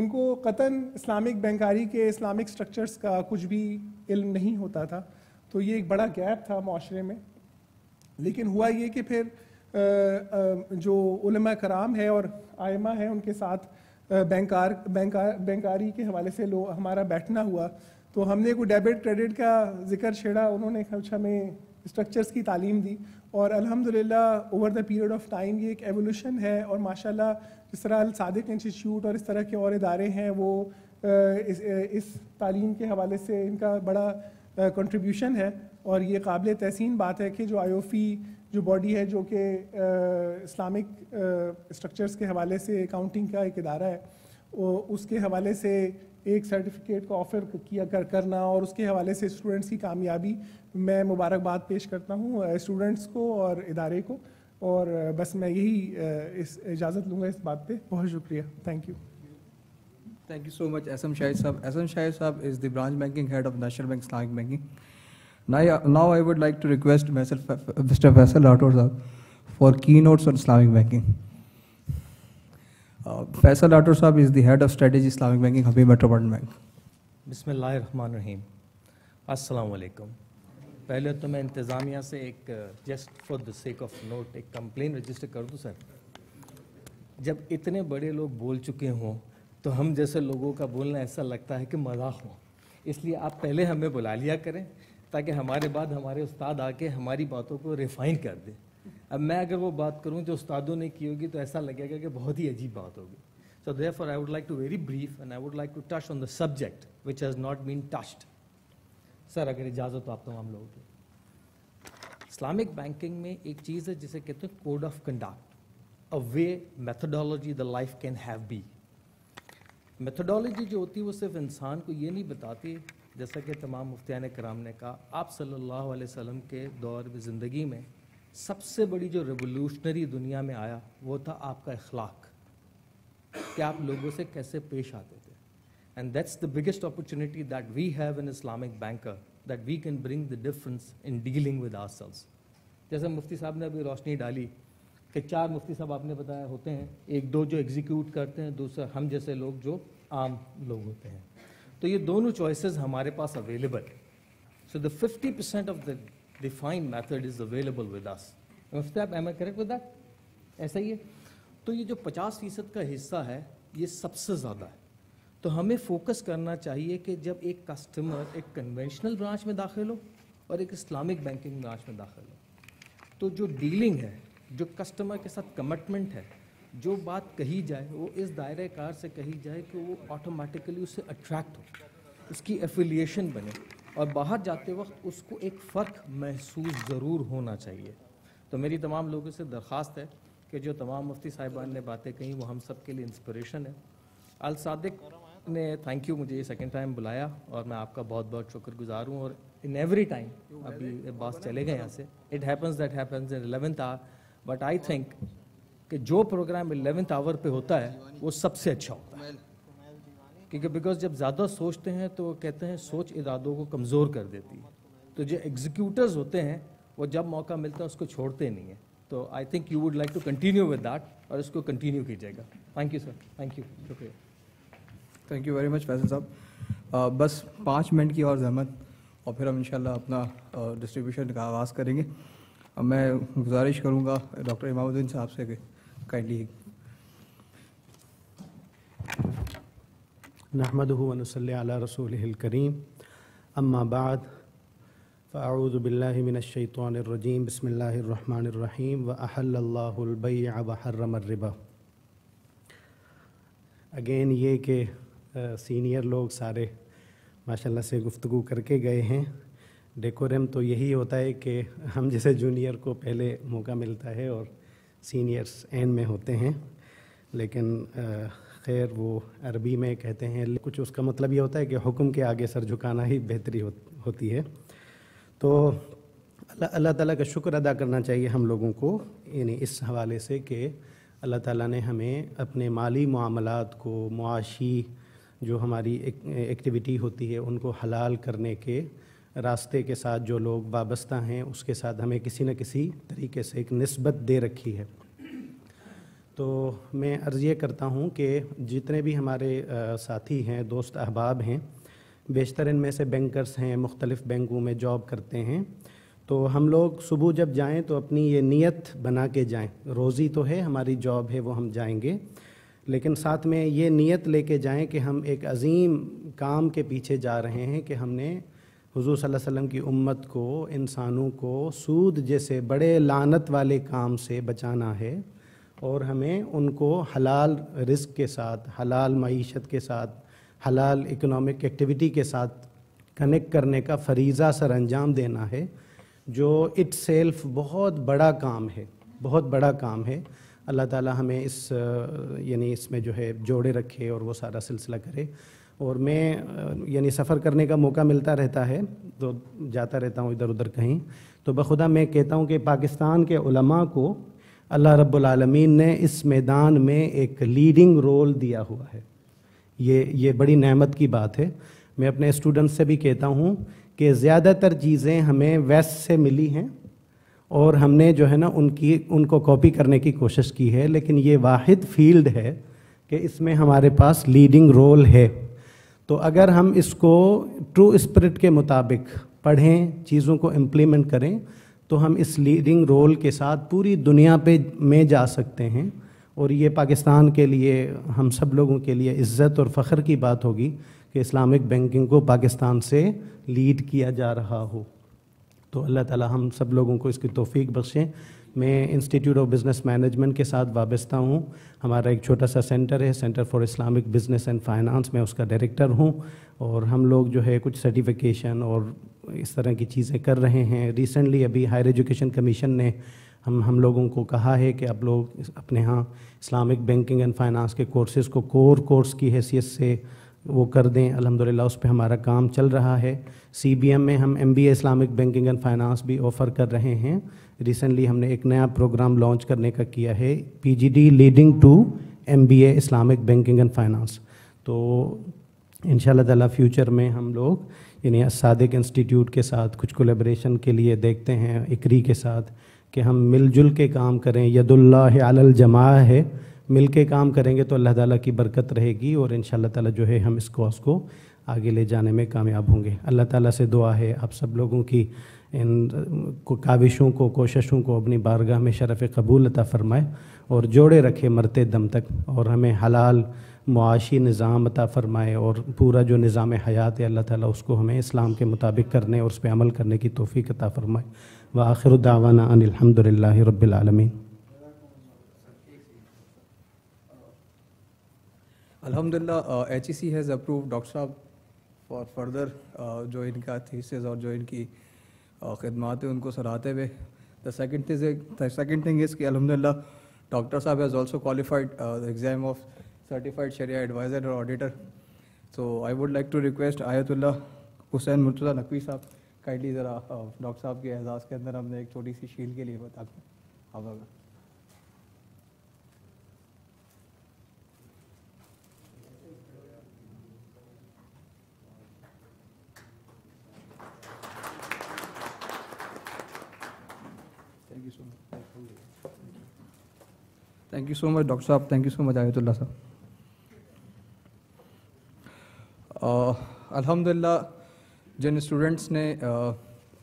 उनको कतन इस्लामिक बैंकारी के इस्लामिक स्ट्रक्चर्स का कुछ भी इल्म नहीं होता था, तो ये एक बड़ा गैप था माशरे में। लेकिन हुआ ये कि फिर जो उलमा कराम है और आइमा है उनके साथ बैंकार बैंकार बैंकारी के हवाले से लो हमारा बैठना हुआ, तो हमने को डेबिट क्रेडिट का जिक्र छेड़ा, उन्होंने खर्चा में स्ट्रक्चर्स की तालीम दी और अल्हम्दुलिल्लाह over the period of time ये एक एवोल्यूशन है। और माशाल्लाह जिस तरह अल सादिक इंस्टीट्यूट और इस तरह के और इदारे हैं वो इस, इस तालीम के हवाले से इनका बड़ा कंट्रीब्यूशन है और ये काबिल तहसीन बात है कि जो आईओफी जो बॉडी है जो कि इस्लामिक स्ट्रक्चर्स के हवाले से अकाउंटिंग का एक इदारा है, उसके हवाले से एक सर्टिफिकेट को ऑफ़र किया कर करना और उसके हवाले से स्टूडेंट्स की कामयाबी मैं मुबारकबाद पेश करता हूँ स्टूडेंट्स को और इदारे को। और बस मैं यही इस इजाज़त लूँगा इस बात पे। बहुत शुक्रिया, thank you thank you so much S M Shahid sahab. S M Shahid sahab is the branch banking head of National Bank Islamic banking. Now I would like to request mister Faisal लाटोर sahab for की notes on Islamic banking. Faisal लाटोर sahab is the head of strategy Islamic banking Habib Metro Bank. बिस्मिल्लाहिर्रहमानिर्रहीम। अस्सलाम वालेकुम। पहले तो मैं इंतज़ामिया से एक just for the sake of note एक कंप्लेन रजिस्टर कर दूं सर। जब इतने बड़े लोग बोल चुके हों तो हम जैसे लोगों का बोलना ऐसा लगता है कि मजाक हो, इसलिए आप पहले हमें बुला लिया करें ताकि हमारे बाद हमारे उस्ताद आके हमारी बातों को रिफ़ाइन कर दें। अब मैं अगर वो बात करूं जो उस्तादों ने की होगी तो ऐसा लगेगा कि बहुत ही अजीब बात होगी। So therefore I would like to very brief and I would like to touch on the subject which has not been touched. Sir अगर इजाज़त हो आप तमाम लोगों की। इस्लामिक बैंकिंग में एक चीज़ है जिसे कहते हैं code of conduct, a way methodology the life can have be. Methodology जो होती है वो सिर्फ इंसान को ये नहीं बताती, जैसा कि तमाम मुफ्तियान कराम ने कहा आप सल्लल्लाहु अलैहि वसल्लम के दौर में ज़िंदगी में सबसे बड़ी जो रेवोल्यूशनरी दुनिया में आया वो था आपका इखलाक, कि आप लोगों से कैसे पेश आते थे। And that's the biggest opportunity that we have an Islamic banker that we can bring the difference in dealing with ourselves. जैसे मुफ्ती साहब ने अभी रोशनी डाली कि चार मुफ्ती साहब आपने बताया होते हैं, एक दो जो एग्जीक्यूट करते हैं, दूसरा हम जैसे लोग जो आम लोग होते हैं। तो ये दोनों चॉइसेस हमारे पास अवेलेबल है। So the fifty percent of the defined method is available with us. Muftab, am I correct with that? ऐसा ही है। तो ये जो पचास फीसद का हिस्सा है ये सबसे ज़्यादा है, तो हमें फोकस करना चाहिए कि जब एक कस्टमर एक कन्वेंशनल ब्रांच में दाखिल हो और एक इस्लामिक बैंकिंग ब्रांच में दाखिल हो तो जो डीलिंग है, जो कस्टमर के साथ कमिटमेंट है, जो बात कही जाए वो इस दायरे कार से कही जाए कि वो ऑटोमेटिकली उससे अट्रैक्ट हो, उसकी एफिलिएशन बने और बाहर जाते वक्त उसको एक फ़र्क महसूस ज़रूर होना चाहिए। तो मेरी तमाम लोगों से दरख्वास्त है कि जो तमाम मुफ्ती साहिबान ने बातें कहीं वो हम सब के लिए इंस्पिरेशन है। अल सादिक ने थैंक यू मुझे सेकंड टाइम बुलाया और मैं आपका बहुत बहुत शुक्रगुजार हूँ। और इन एवरी टाइम अभी बात चले गए यहाँ से, it happens that happens in eleventh hour, but I think कि जो प्रोग्राम एलेवेंथ आवर पे होता है वो सबसे अच्छा होता है, क्योंकि बिकॉज जब ज़्यादा सोचते हैं तो वो कहते हैं सोच इरादों को कमज़ोर कर देती है, तो जो एग्जीक्यूटर्स होते हैं वो जब मौका मिलता है उसको छोड़ते नहीं है। तो I think you would like to continue with that और इसको कंटिन्यू कीजिएगा। Thank you sir, thank you, शुक्रिया। Thank you very much Faisal sahab. बस पाँच मिनट की और जहमत और फिर हम इंशाल्लाह अपना डिस्ट्रीब्यूशन का आगाज़ करेंगे। uh, मैं गुजारिश करूँगा डॉक्टर इमामुद्दीन साहब से काइंडली। नहमदुहु व नसल्ली अला रसूलिहिल करीम, अम्मा बाद फ़अऊज़ु बिल्लाहि मिनश शैतानिर रजीम, बिस्मिल्लाहिर रहमानिर रहीम, व अहल्लल्लाहुल बैअ व हर्रमर रिबा। अगेन ये कि सीनियर लोग सारे माशाल्लाह से गुफ्तगू करके गए हैं। डेकोरम तो यही होता है कि हम जैसे जूनियर को पहले मौका मिलता है और सीनियर्स एंड में होते हैं, लेकिन आ, खैर वो अरबी में कहते हैं कुछ, उसका मतलब ये होता है कि हुक्म के आगे सर झुकाना ही बेहतरी हो, होती है। तो अल्लाह अल्लाह ताला का शुक्र अदा करना चाहिए हम लोगों को, यानी इस हवाले से कि अल्लाह ताला ने हमें अपने माली मामलात को, मुआशी जो हमारी एक, एक्टिविटी होती है उनको हलाल करने के रास्ते के साथ जो लोग वाबस्ता हैं उसके साथ हमें किसी न किसी तरीके से एक निस्बत दे रखी है। तो मैं अर्ज़ ये करता हूँ कि जितने भी हमारे साथी हैं, दोस्त अहबाब हैं, बेशतर इनमें से बैंकर्स हैं, मुख्तलिफ़ बैंकों में जॉब करते हैं। तो हम लोग सुबह जब जाएं तो अपनी ये नीयत बना के जाएं, रोज़ी तो है, हमारी जॉब है, वो हम जाएंगे, लेकिन साथ में ये नीयत लेके जाएं कि हम एक अजीम काम के पीछे जा रहे हैं कि हमने हुजूर सल्लल्लाहु अलैहि वसल्लम की उम्मत को, इंसानों को सूद जैसे बड़े लानत वाले काम से बचाना है और हमें उनको हलाल रिस्क के साथ, हलाल मईशत के साथ, हलाल इकनॉमिक एक्टिविटी के साथ कनेक्ट करने का फरीज़ा सर अंजाम देना है, जो इट सेल्फ बहुत बड़ा काम है, बहुत बड़ा काम है। अल्लाह ताला हमें इस यानी इसमें जो है जोड़े रखे और वो सारा सिलसिला करे। और मैं यानी सफ़र करने का मौका मिलता रहता है तो जाता रहता हूँ इधर उधर कहीं, तो बखुदा मैं कहता हूँ कि पाकिस्तान के उलमा को अल्लाह रब्बुल आलमीन ने इस मैदान में एक लीडिंग रोल दिया हुआ है। ये ये बड़ी नेमत की बात है। मैं अपने स्टूडेंट्स से भी कहता हूँ कि ज़्यादातर चीज़ें हमें वेस्ट से मिली हैं और हमने जो है ना उनकी उनको कॉपी करने की कोशिश की है, लेकिन ये वाहिद फील्ड है कि इसमें हमारे पास लीडिंग रोल है। तो अगर हम इसको ट्रू स्पिरिट के मुताबिक पढ़ें, चीज़ों को इम्प्लीमेंट करें, तो हम इस लीडिंग रोल के साथ पूरी दुनिया पे में जा सकते हैं और ये पाकिस्तान के लिए, हम सब लोगों के लिए इज़्ज़त और फ़ख्र की बात होगी कि इस्लामिक बैंकिंग को पाकिस्तान से लीड किया जा रहा हो। तो अल्लाह ताला हम सब लोगों को इसकी तौफीक बख्शें। मैं इंस्टीट्यूट ऑफ बिज़नेस मैनेजमेंट के साथ वाबस्ता हूँ। हमारा एक छोटा सा सेंटर है, centre for Islamic business and finance, में उसका डायरेक्टर हूँ और हम लोग जो है कुछ सर्टिफिकेशन और इस तरह की चीज़ें कर रहे हैं। रिसेंटली अभी हायर एजुकेशन कमीशन ने हम हम लोगों को कहा है कि आप लोग अपने यहाँ इस्लामिक बैंकिंग एंड फाइनेंस के कोर्सेज़ को कोर कोर्स की हैसियत से वो कर दें। अल्हम्दुलिल्लाह उस पर हमारा काम चल रहा है। सी बी एम में हम M B A Islamic banking and finance भी ऑफ़र कर रहे हैं। रिसेंटली हमने एक नया प्रोग्राम लॉन्च करने का किया है, P G D leading to M B A Islamic banking and finance. तो इंशाअल्लाह ताला फ्यूचर में हम लोग यानी अल-सादिक इंस्टीट्यूट के साथ कुछ कोलेब्रेशन के लिए देखते हैं, इकरी के साथ, कि हम मिलजुल के काम करें। यदुल्लाह अलल जमाअ है, मिल के काम करेंगे तो अल्लाह ताला की बरकत रहेगी और इंशाअल्लाह ताला जो है हम इस कोर्स को आगे ले जाने में कामयाब होंगे। अल्लाह ताला से दुआ है आप सब लोगों की इन काविशों को, कोशिशों को अपनी बारगाह में शरफ़ कबूल अता फ़रमाए और जोड़े रखे मरते दम तक और हमें हलाल मुआशी निज़ाम अता फ़रमाए और पूरा जो निज़ाम हयात है अल्लाह ताला उसको हमें इस्लाम के मुताबिक करने और उस पर अमल करने की तौफ़ीक अता फ़रमाए। व आखिरु दावाना अनिल हम्दुलिल्लाहि रब्बिल आलमीन। अल्हम्दुलिल्लाह H E C has approved doctor साहब फॉर फर्दर जो इनका थीसिस और जो इनकी खिदमात है उनको सराहते हुए। The second thing second thing is कि अल्हम्दुलिल्लाह डॉक्टर साहब has also qualified the exam of certified Shariah adviser and auditor. So I would like to request Ayatollah Hussain Murtaza Naqvi साहब काइंडली ज़रा डॉक्टर साहब के एहसास के अंदर हमने एक छोटी सी शील के लिए बता आप। Thank you so much doctor साहब, thank you so much Ayatollah साहब। अल्हम्दुलिल्लाह जिन स्टूडेंट्स ने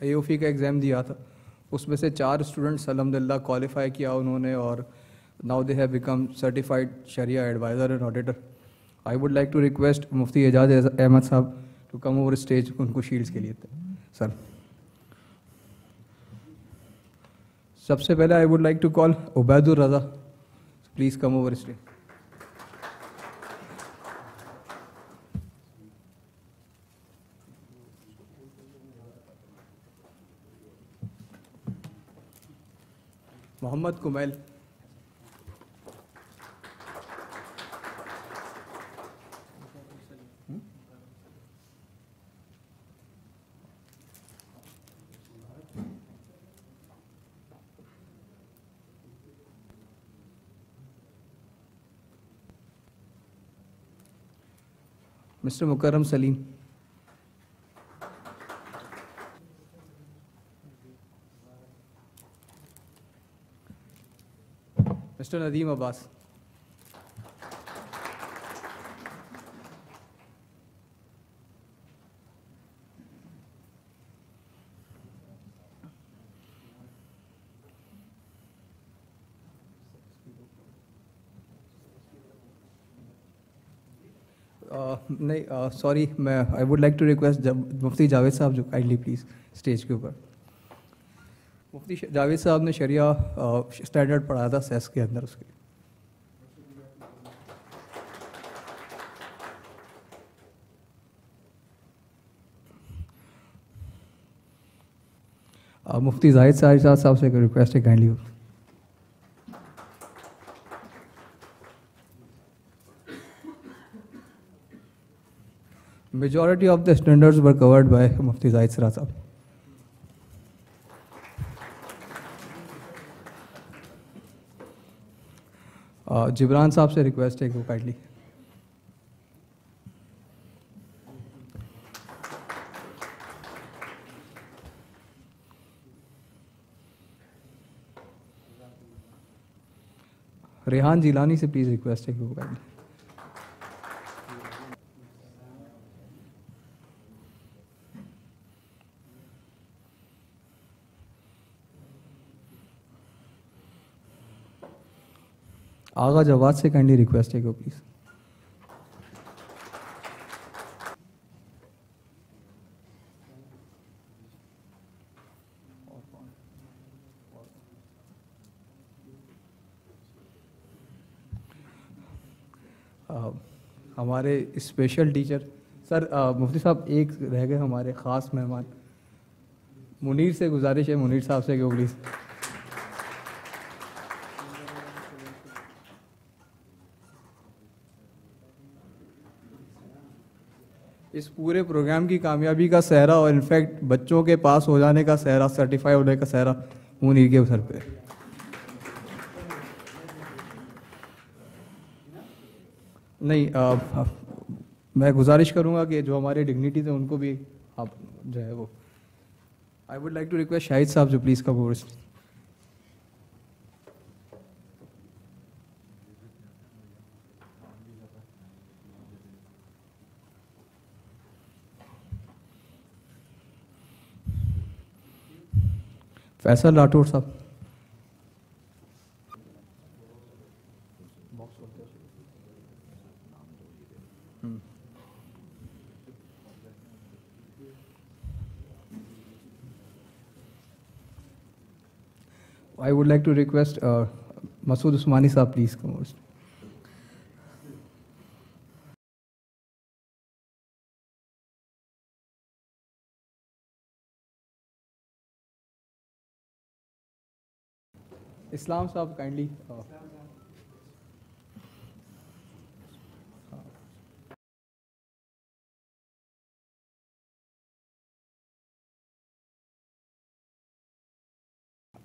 एओफी का एग्ज़ाम दिया था उसमें से चार स्टूडेंट्स अल्हम्दुलिल्लाह क्वालिफाई किया उन्होंने और now they have become certified Shariah adviser and auditor. I would like to request मुफ्ती एजाज अहमद साहब टू कम ओवर स्टेज उनको शील्ड्स के लिए सर। सबसे पहले I would like to call Ubaidur Raza, please come over stage. Mohammad Kumail, mister Mukarram Saleem. Mister Nadeem Abbas. नहीं, सॉरी, मैं I would like to request मुफ्ती जावेद साहब जो काइंडली प्लीज़ स्टेज के ऊपर। मुफ्ती जावेद साहब ने शरिया स्टैंडर्ड पढ़ाया था सेस के अंदर उसके। uh, मुफ्ती जाहिद साहिब साहब से रिक्वेस्ट है kindly. Majority of the standards were covered by Mufti Zahid Sirasa. Uh, Jibran साहब से रिक्वेस्ट है काइंडली। रेहान जिलानी से प्लीज रिक्वेस्ट है काइंडली। आगा जवाद से काइंडली रिक्वेस्ट है प्लीज। हमारे स्पेशल टीचर सर आ, मुफ्ती साहब एक रह गए हमारे खास मेहमान मुनीर से गुजारिश है, मुनीर साहब से क्यों प्लीज। इस पूरे प्रोग्राम की कामयाबी का सहरा और इनफैक्ट बच्चों के पास हो जाने का सहरा, सर्टिफाई होने का सहरा मुनीर के सर पे। नहीं आ, आ, मैं गुजारिश करूंगा कि जो हमारे डिग्निटीज हैं उनको भी आप जो है वो। I would like to request Shahid साहब जो प्लीज़ कम। फैसल लाटोर साहब। I would like to request Masood Usmani साहब प्लीज कम। इस्लाम साहब काइंडली।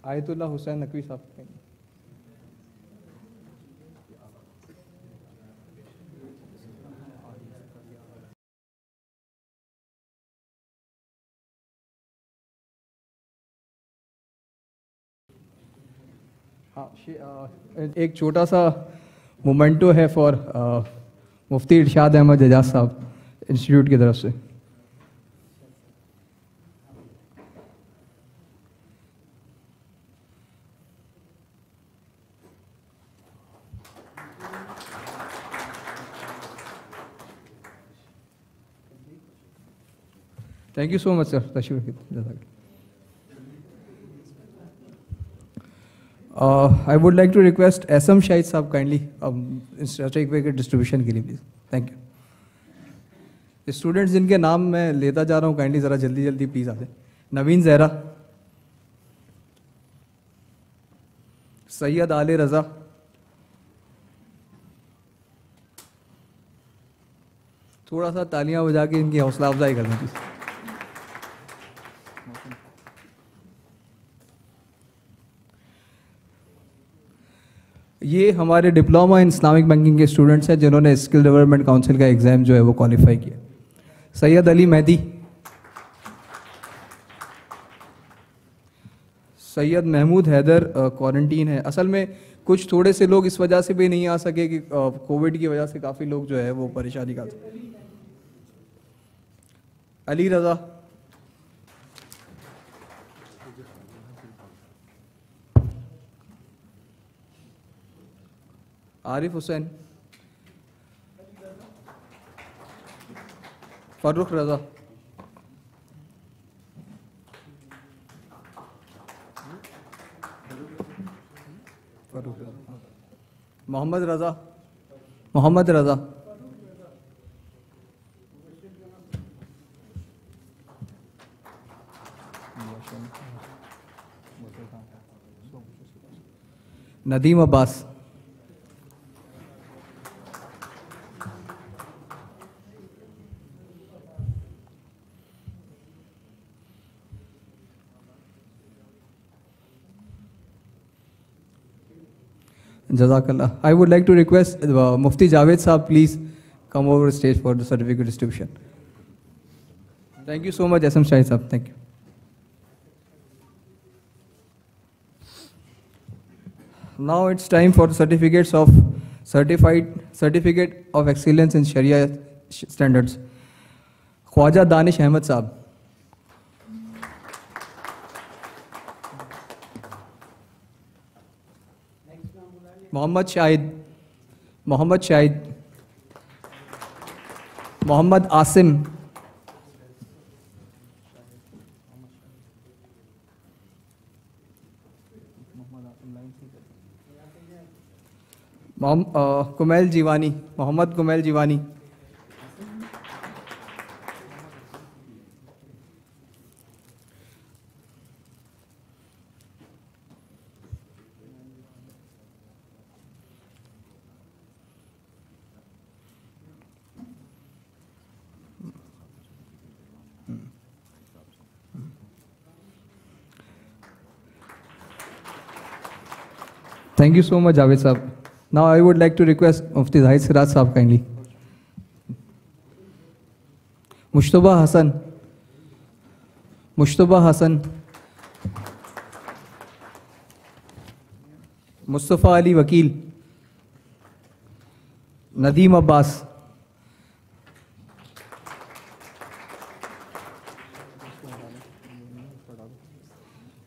आयतुल्लाह हुसैन नकवी साहब काइंडली। हाँ, एक छोटा सा मोमेंटो है फॉर मुफ्ती इरशाद अहमद एजाज साहब इंस्टीट्यूट की तरफ से। Thank you so much sir. तशरीफ जजाक। I would like to request S M Shahid साहब काइंडली स्ट्रेटेजिक पैकेट डिस्ट्रीब्यूशन के लिए प्लीज़। Thank you. स्टूडेंट्स जिनके नाम मैं लेता जा रहा हूँ काइंडली ज़रा जल्दी जल्दी प्लीज़ आ जाए। नवीन जहरा, सैयद आले रज़ा, थोड़ा सा तालियां बजा के इनकी हौसला अफजाई करना प्लीज़। ये हमारे डिप्लोमा इन इस्लामिक बैंकिंग के स्टूडेंट्स हैं जिन्होंने स्किल डेवलपमेंट काउंसिल का एग्ज़ाम जो है वो क्वालिफाई किया। सैयद अली मेहदी, सैयद महमूद हैदर क्वारंटीन है। असल में कुछ थोड़े से लोग इस वजह से भी नहीं आ सके कि कोविड की वजह से काफ़ी लोग जो है वो परेशानी का। अली रज़ा, आरिफ हुसैन, फर्रुख रज़ा, मोहम्मद रज़ा, मोहम्मद रज़ा, Nadeem Abbas, Jazakallah. I would like to request uh, Mufti Jawed sahab, please come over stage for the certificate distribution. Thank you so much, S M Shahid sahab. Thank you. Now it's time for the certificates of certified certificate of excellence in Sharia standards. Khwaja Danish Ahmed sahab. Mohammad Shahid, Mohammad Shahid, Mohammad Asim, Kumail Jiwani, Mohammad Kumail Jiwani, Thank you so much, Javed sahab. Now I would like to request Mufti Zahid sahab kindly. Mushtuba Hasan, Mushtuba Hasan, Mustafa Ali Wakil, Nadeem Abbas,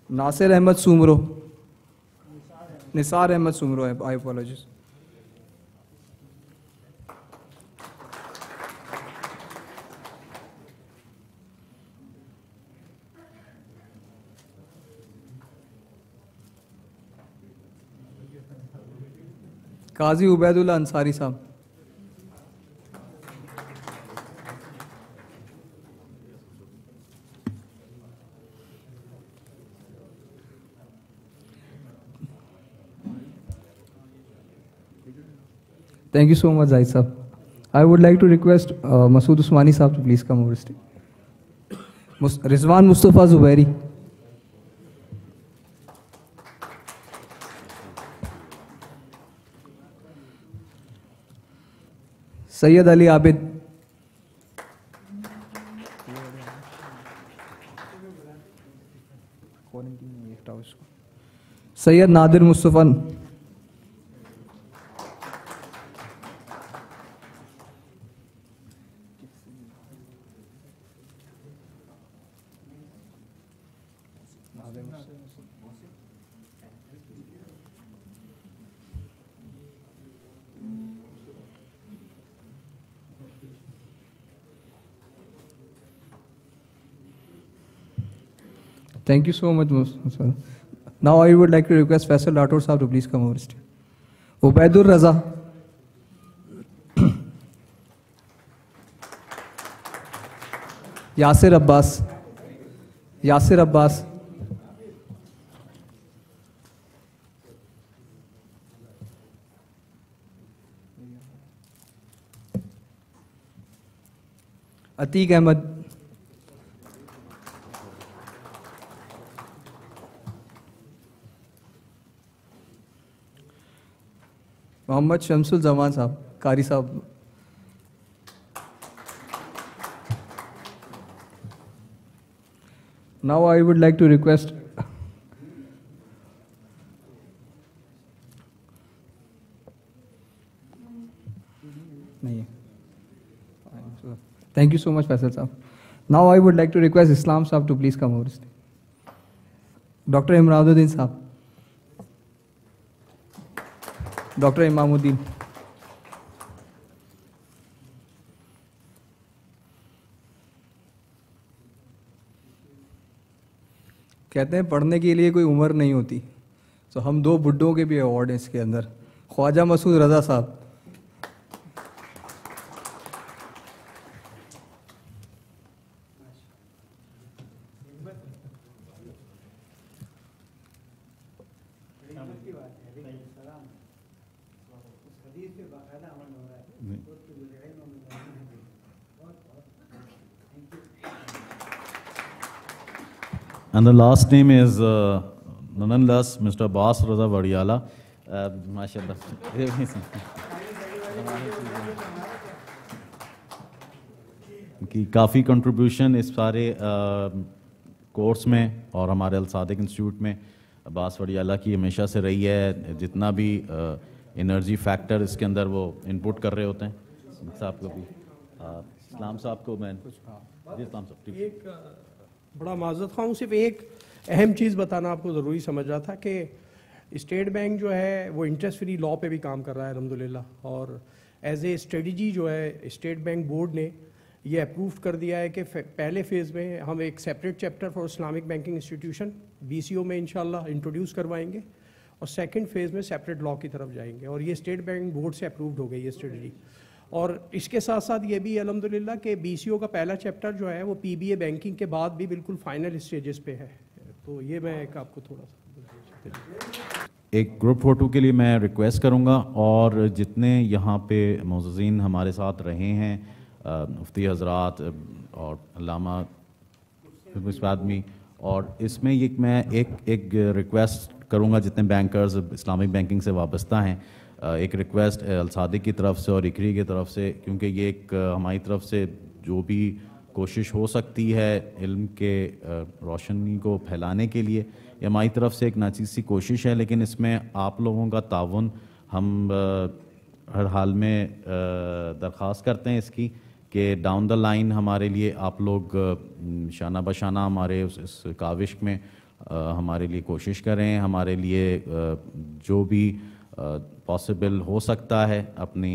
Nasir Ahmed Sumro, Nisar Ahmad Soomro, आई अपोलॉजिस, काजी उबैदुल्ला अंसारी साहब, Thank you so much, Zaid sahab. I would like to request uh, Masood Usmani sahab to please come over stage. Mus Rizwan Mustafa Zubairi, Sayyid Ali Abid, Sayyid Nadir Mustafa, Thank you so much, sir. Now I would like to request Faisal Lator sahab to please come over stage. Ubaidur Raza, Yasir Abbas, Yasir Abbas, Atiq Ahmed, Mohammad Shamsul Zaman साहब, कारी साहब। Now I would like to request नहीं, thank you so much Faisal साहब। Now I would like to request Islam साहब to please come over stage. Doctor Imranuddin साहब, Doctor Imamuddin, कहते हैं पढ़ने के लिए कोई उम्र नहीं होती, तो हम दो बुड्ढों के भी अवार्ड हैं इसके अंदर। ख्वाजा मसूद रज़ा साहब, and the last name is uh, nonetheless Mister Bas Raza Vadiyala, uh, mashallah. उनकी काफ़ी कंट्रीब्यूशन इस सारे कोर्स uh, में और हमारे अल-सादिक इंस्टीट्यूट में बास वडियाला की हमेशा से रही है। जितना भी एनर्जी uh, फैक्टर इसके अंदर वो इनपुट कर रहे होते हैं। साहब को भी uh, इस्लाम साहब को मैं इस्लाम साहब ठीक बड़ा माजरत खाऊँ, सिर्फ एक अहम चीज़ बताना आपको ज़रूरी समझ रहा था कि स्टेट बैंक जो है वो इंटरेस्ट फ्री लॉ पे भी काम कर रहा है अल्हम्दुलिल्लाह, और एज ए स्ट्रेटजी जो है स्टेट बैंक बोर्ड ने ये अप्रूव कर दिया है कि पहले फेज़ में हम एक separate chapter for Islamic banking institution BCO में इंशाल्लाह इंट्रोड्यूस करवाएंगे और सेकेंड फेज़ में सेपरेट लॉ की तरफ जाएंगे, और ये स्टेट बैंक बोर्ड से अप्रूव्ड हो गई ये स्ट्रेटजी। और इसके साथ साथ ये भी अल्हम्दुलिल्लाह के बीसीओ का पहला चैप्टर जो है वो पीबीए बैंकिंग के बाद भी बिल्कुल फाइनल स्टेजेस पे है। तो ये मैं एक आपको थोड़ा सा एक ग्रुप फोटो के लिए मैं रिक्वेस्ट करूंगा, और जितने यहाँ पे मोज़ज़ीन हमारे साथ रहे हैं मुफ्ती हजरात और अल्लामा आदमी, और इसमें ये मैं एक एक रिक्वेस्ट करूँगा जितने बैंकर्स इस्लामिक बैंकिंग से वाबस्ता हैं, एक रिक्वेस्ट अल-सादिक की तरफ से और इकरी की तरफ से, क्योंकि ये एक हमारी तरफ से जो भी कोशिश हो सकती है इल्म के रोशनी को फैलाने के लिए, ये हमारी तरफ से एक नाचीज़ सी कोशिश है, लेकिन इसमें आप लोगों का ताउन हम हर हाल में दरख्वास्त करते हैं इसकी कि डाउन द लाइन हमारे लिए आप लोग शाना बशाना हमारे उस, इस काविश में हमारे लिए कोशिश करें, हमारे लिए जो भी पॉसिबल हो सकता है अपनी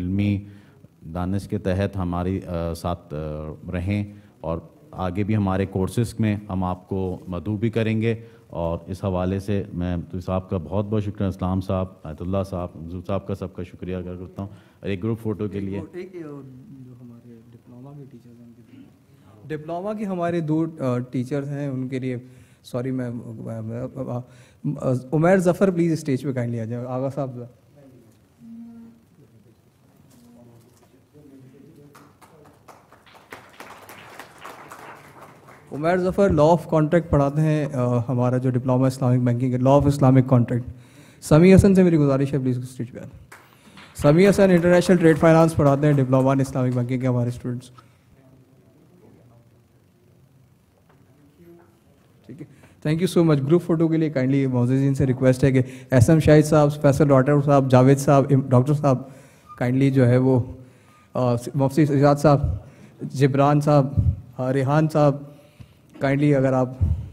इल्मी दानिश के तहत हमारी साथ रहें, और आगे भी हमारे कोर्सेज़ में हम आपको मदू भी करेंगे। और इस हवाले से मैं मुफ्ती साहब का बहुत बहुत शुक्रिया, इस्लाम साहब, आयतुल्ला साहब, मंजूर साहब का सबका शुक्रिया अदा करता हूँ। और एक ग्रुप फ़ोटो के लिए डिप्लोमा के हमारे दो टीचर्स हैं उनके लिए सॉरी मैं उमर जफ़र प्लीज़ स्टेज पे काइंडली आ जाए। आगा साहब Umar Zafar law of contract पढ़ाते हैं आ, हमारा जो डिप्लोमा इस्लामिक बैंकिंग है law of Islamic contract. Sami Hasan से मेरी गुजारिश है प्लीज़ स्टेज पे। Sami Hasan international trade finance पढ़ाते हैं डिप्लोमा इन इस्लामिक बैंकिंग के हमारे students. Thank you so much. Group photo के लिए काइंडली मोहसिन से रिक्वेस्ट है कि एसएम शाहिद साहब, फैसल लॉटर साहब, जावेद साहब, डॉक्टर साहब काइंडली जो है वो मुफ्ती इरशाद साहब, जिब्रान साहब, रेहान साहब काइंडली अगर आप